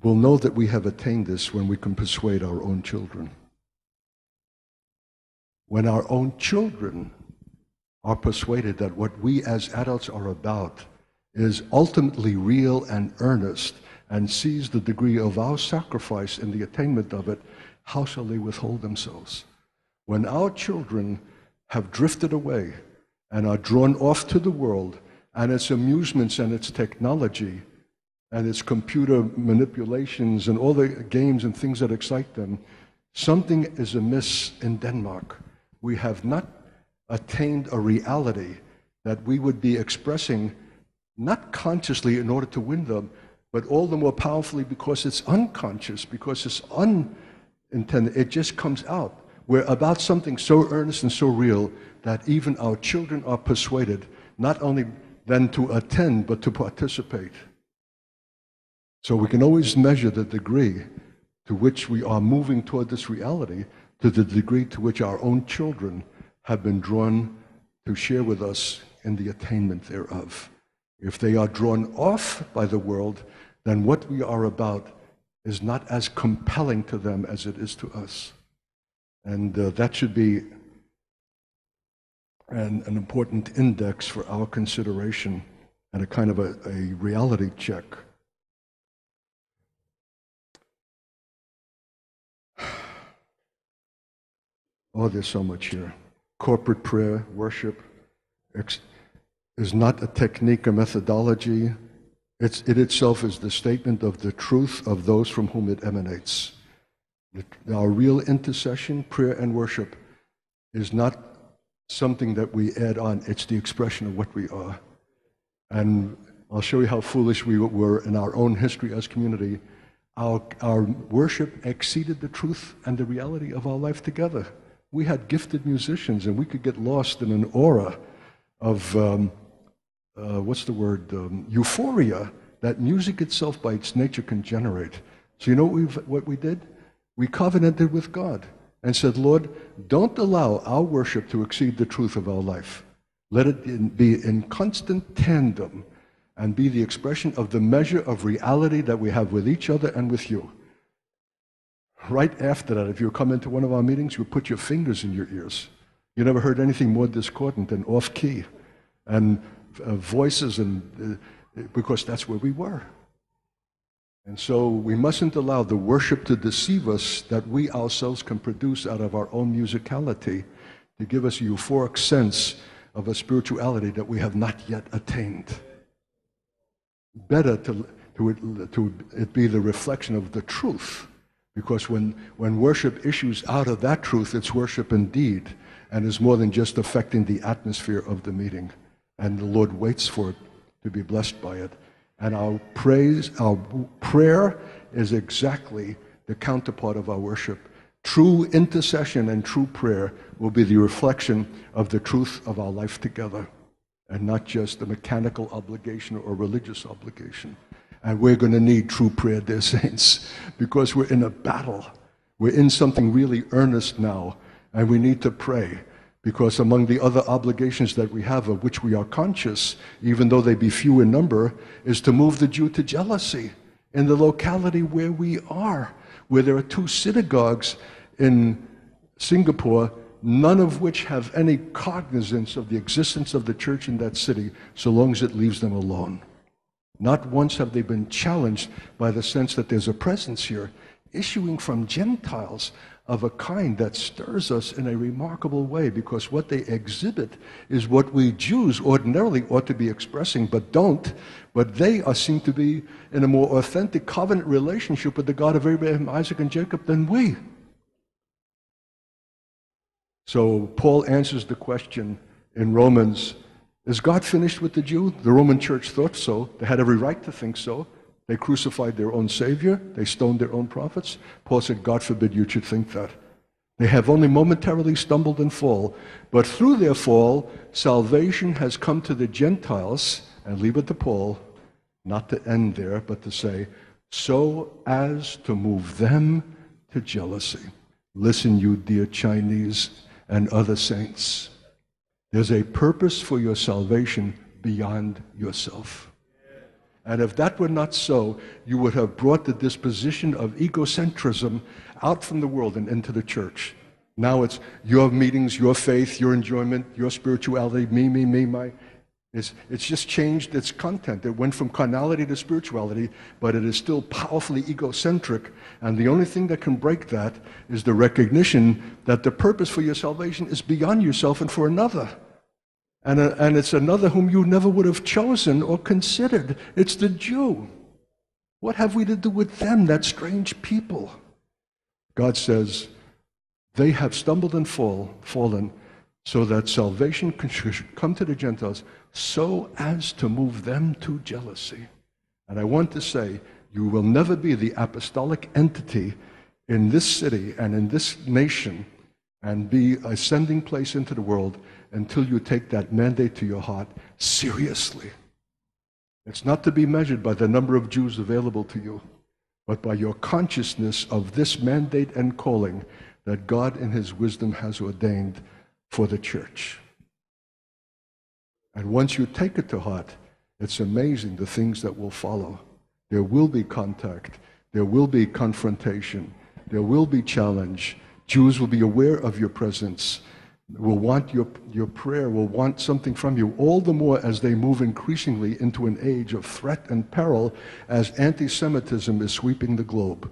We'll know that we have attained this when we can persuade our own children. When our own children are persuaded that what we as adults are about is ultimately real and earnest and sees the degree of our sacrifice in the attainment of it, how shall they withhold themselves? When our children have drifted away and are drawn off to the world and its amusements and its technology and its computer manipulations and all the games and things that excite them, something is amiss in Denmark. We have not attained a reality that we would be expressing, not consciously in order to win them, but all the more powerfully because it's unconscious, because it's unintended. It just comes out. We're about something so earnest and so real that even our children are persuaded not only then to attend, but to participate. So we can always measure the degree to which we are moving toward this reality, to the degree to which our own children have been drawn to share with us in the attainment thereof. If they are drawn off by the world, then what we are about is not as compelling to them as it is to us. And that should be an important index for our consideration and a kind of a reality check. Oh, there's so much here. Corporate prayer, worship, is not a technique, a methodology. It itself is the statement of the truth of those from whom it emanates. Our real intercession, prayer, and worship is not something that we add on. It's the expression of what we are. And I'll show you how foolish we were in our own history as community. Our worship exceeded the truth and the reality of our life together. We had gifted musicians, and we could get lost in an aura of, euphoria that music itself by its nature can generate. So you know what we did? We covenanted with God and said, Lord, don't allow our worship to exceed the truth of our life. Let it be in constant tandem and be the expression of the measure of reality that we have with each other and with you. Right after that, if you come into one of our meetings, you put your fingers in your ears. You never heard anything more discordant and off-key, and voices, and because that's where we were. And so we mustn't allow the worship to deceive us that we ourselves can produce out of our own musicality to give us a euphoric sense of a spirituality that we have not yet attained. Better to it be the reflection of the truth, because when worship issues out of that truth, it's worship indeed, and is more than just affecting the atmosphere of the meeting. And the Lord waits for it to be blessed by it. And our prayer is exactly the counterpart of our worship. True intercession and true prayer will be the reflection of the truth of our life together, and not just a mechanical obligation or religious obligation. And we're going to need true prayer, dear saints, because we're in a battle. We're in something really earnest now, and we need to pray. Because among the other obligations that we have, of which we are conscious, even though they be few in number, is to move the Jew to jealousy in the locality where we are, where there are two synagogues in Singapore, none of which have any cognizance of the existence of the church in that city, so long as it leaves them alone. Not once have they been challenged by the sense that there's a presence here, issuing from Gentiles, of a kind that stirs us in a remarkable way, because what they exhibit is what we Jews ordinarily ought to be expressing, but don't. But they are seen to be in a more authentic covenant relationship with the God of Abraham, Isaac, and Jacob than we. So Paul answers the question in Romans, is God finished with the Jew? The Roman church thought so. They had every right to think so. They crucified their own Savior. They stoned their own prophets. Paul said, God forbid you should think that. They have only momentarily stumbled and fall, but through their fall, salvation has come to the Gentiles, and leave it to Paul, not to end there, but to say, so as to move them to jealousy. Listen, you dear Chinese and other saints, there's a purpose for your salvation beyond yourself. And if that were not so, you would have brought the disposition of egocentrism out from the world and into the church. Now it's your meetings, your faith, your enjoyment, your spirituality, me, me, me, my. It's just changed its content. It went from carnality to spirituality, but it is still powerfully egocentric. And the only thing that can break that is the recognition that the purpose for your salvation is beyond yourself and for another. And it's another whom you never would have chosen or considered. It's the Jew. What have we to do with them, that strange people? God says, they have stumbled and fallen, so that salvation should come to the Gentiles, so as to move them to jealousy. And I want to say, you will never be the apostolic entity in this city and in this nation and be a sending place into the world until you take that mandate to your heart seriously. It's not to be measured by the number of Jews available to you, but by your consciousness of this mandate and calling that God in His wisdom has ordained for the church. And once you take it to heart, it's amazing the things that will follow. There will be contact. There will be confrontation. There will be challenge. Jews will be aware of your presence, will want your prayer, will want something from you, all the more as they move increasingly into an age of threat and peril as anti-Semitism is sweeping the globe.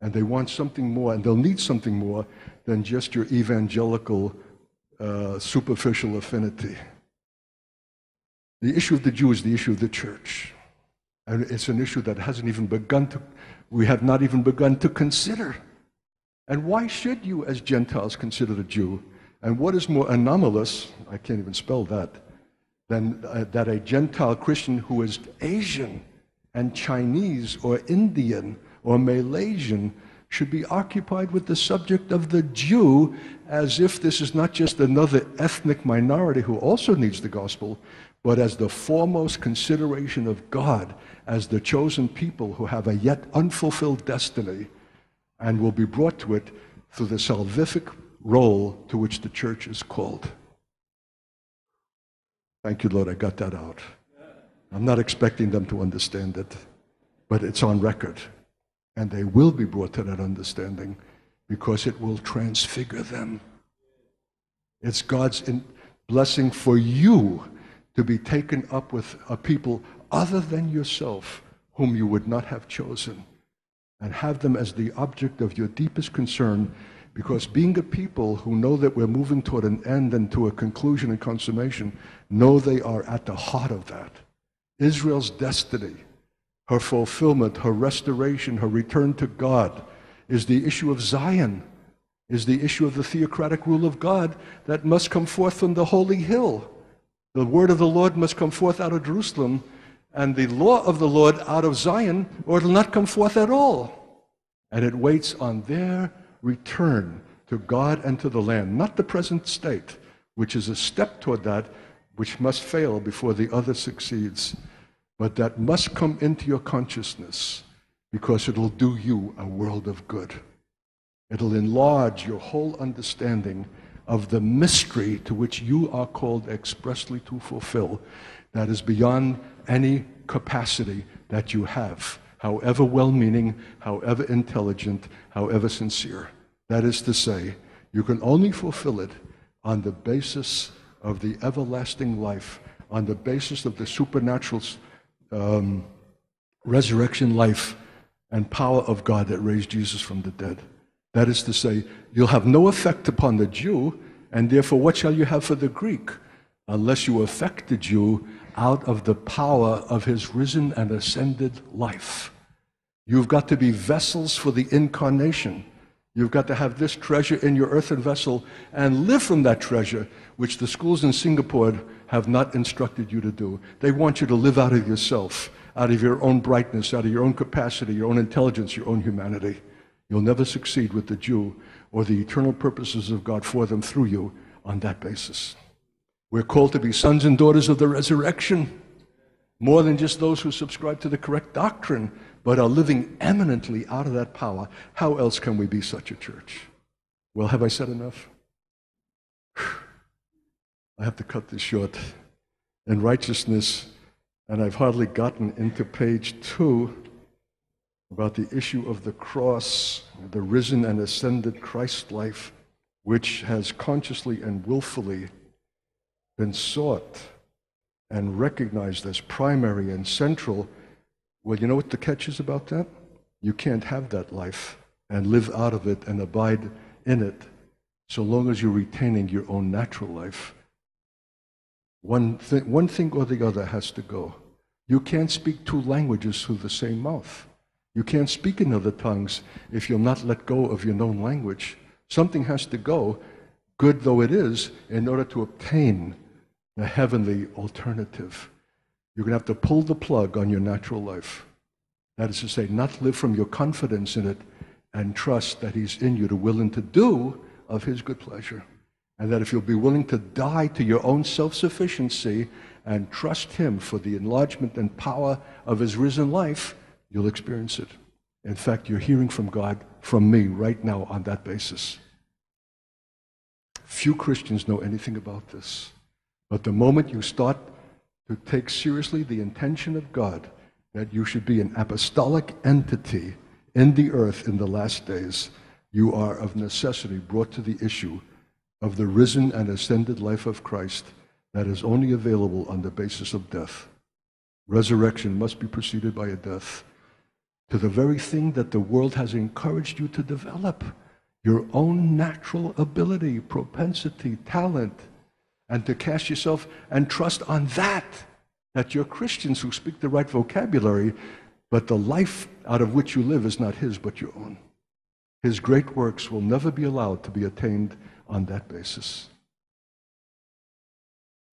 And they want something more, and they'll need something more than just your evangelical superficial affinity. The issue of the Jew is the issue of the church. And it's an issue that hasn't even begun to, we have not even begun to consider. And why should you as Gentiles consider the Jew? And what is more anomalous, I can't even spell that, than that a Gentile Christian who is Asian and Chinese or Indian or Malaysian should be occupied with the subject of the Jew as if this is not just another ethnic minority who also needs the gospel, but as the foremost consideration of God as the chosen people who have a yet unfulfilled destiny and will be brought to it through the salvific role to which the church is called. Thank you, Lord, I got that out. I'm not expecting them to understand it, but it's on record. And they will be brought to that understanding because it will transfigure them. It's God's blessing for you to be taken up with a people other than yourself whom you would not have chosen, and have them as the object of your deepest concern, because being a people who know that we're moving toward an end and to a conclusion and consummation, know they are at the heart of that. Israel's destiny, her fulfillment, her restoration, her return to God is the issue of Zion, is the issue of the theocratic rule of God that must come forth from the holy hill. The word of the Lord must come forth out of Jerusalem, and the law of the Lord out of Zion, or it'll not come forth at all. And it waits on their return to God and to the land, not the present state, which is a step toward that, which must fail before the other succeeds. But that must come into your consciousness, because it'll do you a world of good. It'll enlarge your whole understanding of the mystery to which you are called expressly to fulfill, that is beyond any capacity that you have, however well-meaning, however intelligent, however sincere. That is to say, you can only fulfill it on the basis of the everlasting life, on the basis of the supernatural resurrection life and power of God that raised Jesus from the dead. That is to say, you'll have no effect upon the Jew, and therefore what shall you have for the Greek, unless you affect the Jew out of the power of his risen and ascended life? You've got to be vessels for the incarnation. You've got to have this treasure in your earthen vessel and live from that treasure, which the schools in Singapore have not instructed you to do. They want you to live out of yourself, out of your own brightness, out of your own capacity, your own intelligence, your own humanity. You'll never succeed with the Jew or the eternal purposes of God for them through you on that basis. We're called to be sons and daughters of the resurrection, more than just those who subscribe to the correct doctrine, but are living eminently out of that power. How else can we be such a church? Well, have I said enough? I have to cut this short. In righteousness, and I've hardly gotten into page 2, about the issue of the cross, the risen and ascended Christ life, which has consciously and willfully been sought and recognized as primary and central. Well, you know what the catch is about that? You can't have that life and live out of it and abide in it so long as you're retaining your own natural life. One thing or the other has to go. You can't speak two languages through the same mouth. You can't speak in other tongues if you'll not let go of your known language. Something has to go. good though it is, in order to obtain a heavenly alternative. You're going to have to pull the plug on your natural life. That is to say, not live from your confidence in it and trust that He's in you to willing to do of His good pleasure. And that if you'll be willing to die to your own self-sufficiency and trust Him for the enlargement and power of His risen life, you'll experience it. In fact, you're hearing from God, from me, right now on that basis. Few Christians know anything about this. But the moment you start to take seriously the intention of God that you should be an apostolic entity in the earth in the last days, you are of necessity brought to the issue of the risen and ascended life of Christ that is only available on the basis of death. Resurrection must be preceded by a death to the very thing that the world has encouraged you to develop, your own natural ability, propensity, talent, and to cast yourself and trust on that, that you're Christians who speak the right vocabulary, but the life out of which you live is not His but your own. His great works will never be allowed to be attained on that basis.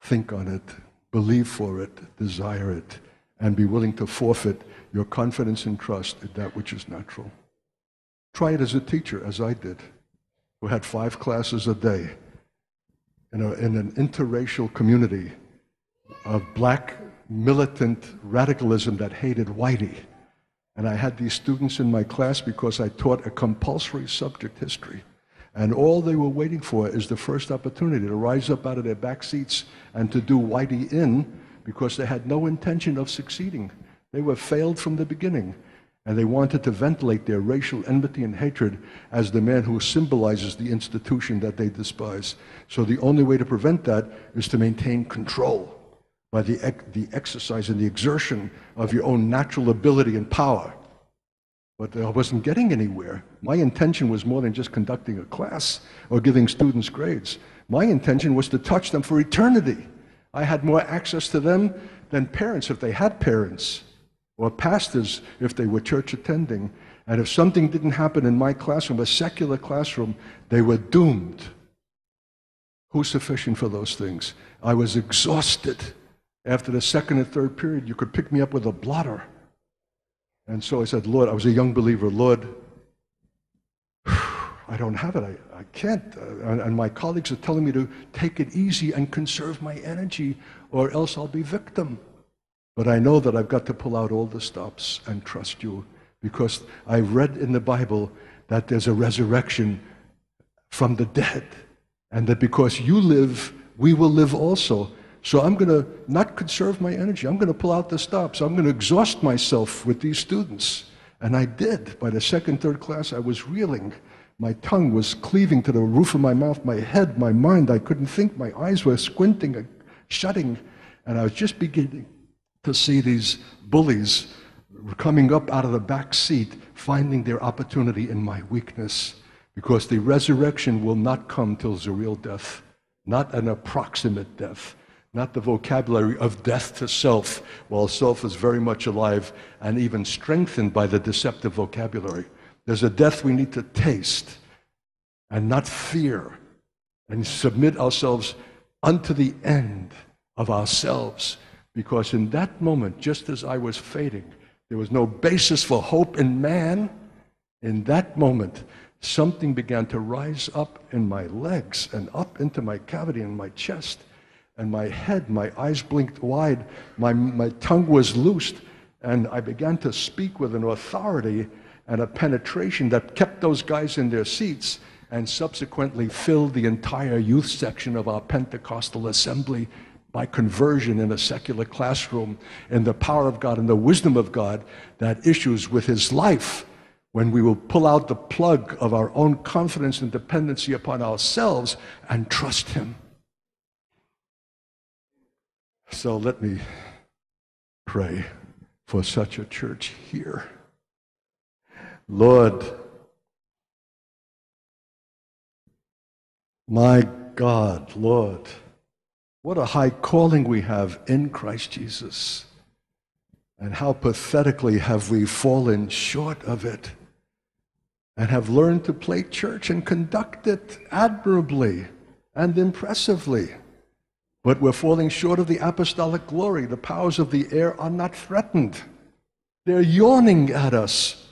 Think on it, believe for it, desire it, and be willing to forfeit your confidence and trust in that which is natural. Try it as a teacher, as I did, who had 5 classes a day in an interracial community of black militant radicalism that hated whitey. And I had these students in my class because I taught a compulsory subject, history. And all they were waiting for is the first opportunity to rise up out of their back seats and to do whitey in, because they had no intention of succeeding. They were failed from the beginning. And they wanted to ventilate their racial enmity and hatred as the man who symbolizes the institution that they despise. So the only way to prevent that is to maintain control by the exercise and the exertion of your own natural ability and power. But I wasn't getting anywhere. My intention was more than just conducting a class or giving students grades. My intention was to touch them for eternity. I had more access to them than parents, if they had parents, or pastors if they were church attending. And if something didn't happen in my classroom, a secular classroom, they were doomed. Who's sufficient for those things? I was exhausted. After the second and third period, you could pick me up with a blotter. And so I said, Lord, I was a young believer, Lord, I don't have it, I can't. And my colleagues are telling me to take it easy and conserve my energy, or else I'll be victim. But I know that I've got to pull out all the stops and trust you, because I've read in the Bible that there's a resurrection from the dead, and that because you live, we will live also. So I'm going to not conserve my energy. I'm going to pull out the stops. I'm going to exhaust myself with these students. And I did. By the second, third class, I was reeling. My tongue was cleaving to the roof of my mouth, my head, my mind. I couldn't think. My eyes were squinting, shutting. And I was just beginning to see these bullies coming up out of the back seat, finding their opportunity in my weakness, because the resurrection will not come till the real death, not an approximate death, not the vocabulary of death to self, while self is very much alive and even strengthened by the deceptive vocabulary. There's a death we need to taste and not fear, and submit ourselves unto the end of ourselves. Because in that moment, just as I was fading, there was no basis for hope in man. In that moment, something began to rise up in my legs and up into my cavity and my chest and my head. My eyes blinked wide. My tongue was loosed. And I began to speak with an authority and a penetration that kept those guys in their seats and subsequently filled the entire youth section of our Pentecostal assembly. By conversion in a secular classroom, and the power of God and the wisdom of God that issues with His life, when we will pull out the plug of our own confidence and dependency upon ourselves and trust Him. So let me pray for such a church here. Lord, my God, Lord, what a high calling we have in Christ Jesus, and how pathetically have we fallen short of it, and have learned to play church and conduct it admirably and impressively. But we're falling short of the apostolic glory. The powers of the air are not threatened. They're yawning at us.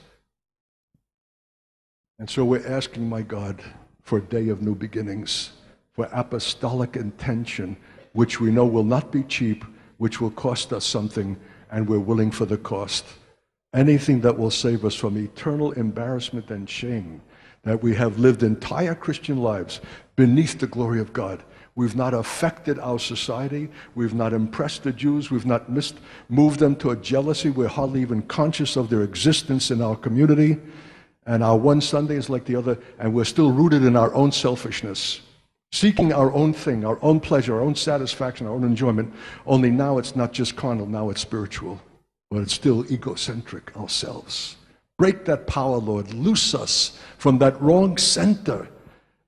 And so we're asking, my God, for a day of new beginnings, for apostolic intention, which we know will not be cheap, which will cost us something, and we're willing for the cost. Anything that will save us from eternal embarrassment and shame, that we have lived entire Christian lives beneath the glory of God. We've not affected our society. We've not impressed the Jews. We've not moved them to a jealousy. We're hardly even conscious of their existence in our community. And our one Sunday is like the other, and we're still rooted in our own selfishness, seeking our own thing, our own pleasure, our own satisfaction, our own enjoyment. Only now it's not just carnal, now it's spiritual, but it's still egocentric ourselves. Break that power, Lord. Loose us from that wrong center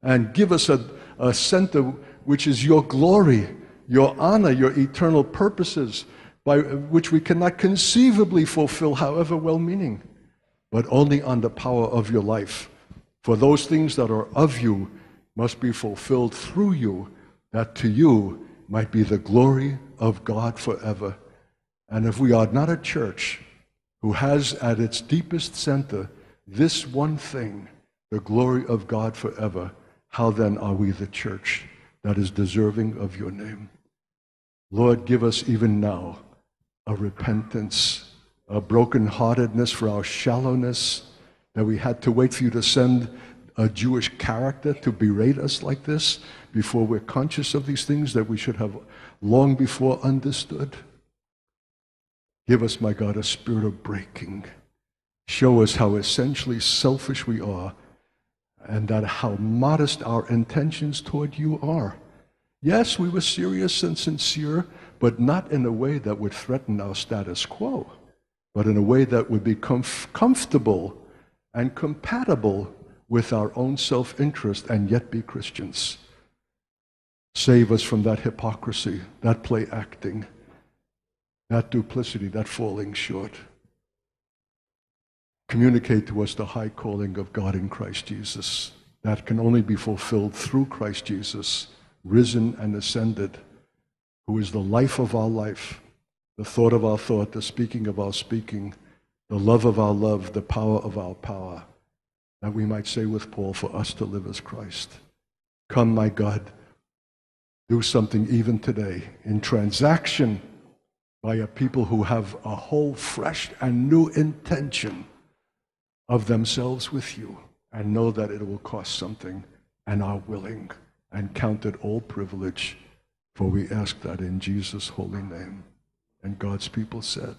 and give us a center which is your glory, your honor, your eternal purposes, by which we cannot conceivably fulfill, however well-meaning, but only on the power of your life. For those things that are of you must be fulfilled through you, that to you might be the glory of God forever. And if we are not a church who has at its deepest center this one thing, the glory of God forever, how then are we the church that is deserving of your name? Lord, give us even now a repentance, a brokenheartedness for our shallowness, that we had to wait for you to send a Jewish character to berate us like this before we're conscious of these things that we should have long before understood. Give us, my God, a spirit of breaking. Show us how essentially selfish we are and that how modest our intentions toward you are. Yes, we were serious and sincere, but not in a way that would threaten our status quo, but in a way that would be comfortable and compatible with our own self-interest and yet be Christians. Save us from that hypocrisy, that play acting, that duplicity, that falling short. Communicate to us the high calling of God in Christ Jesus that can only be fulfilled through Christ Jesus, risen and ascended, who is the life of our life, the thought of our thought, the speaking of our speaking, the love of our love, the power of our power, that we might say with Paul, for us to live as Christ. Come, my God, do something even today in transaction by a people who have a whole fresh and new intention of themselves with you and know that it will cost something and are willing and count it all privilege, for we ask that in Jesus' holy name. And God's people said,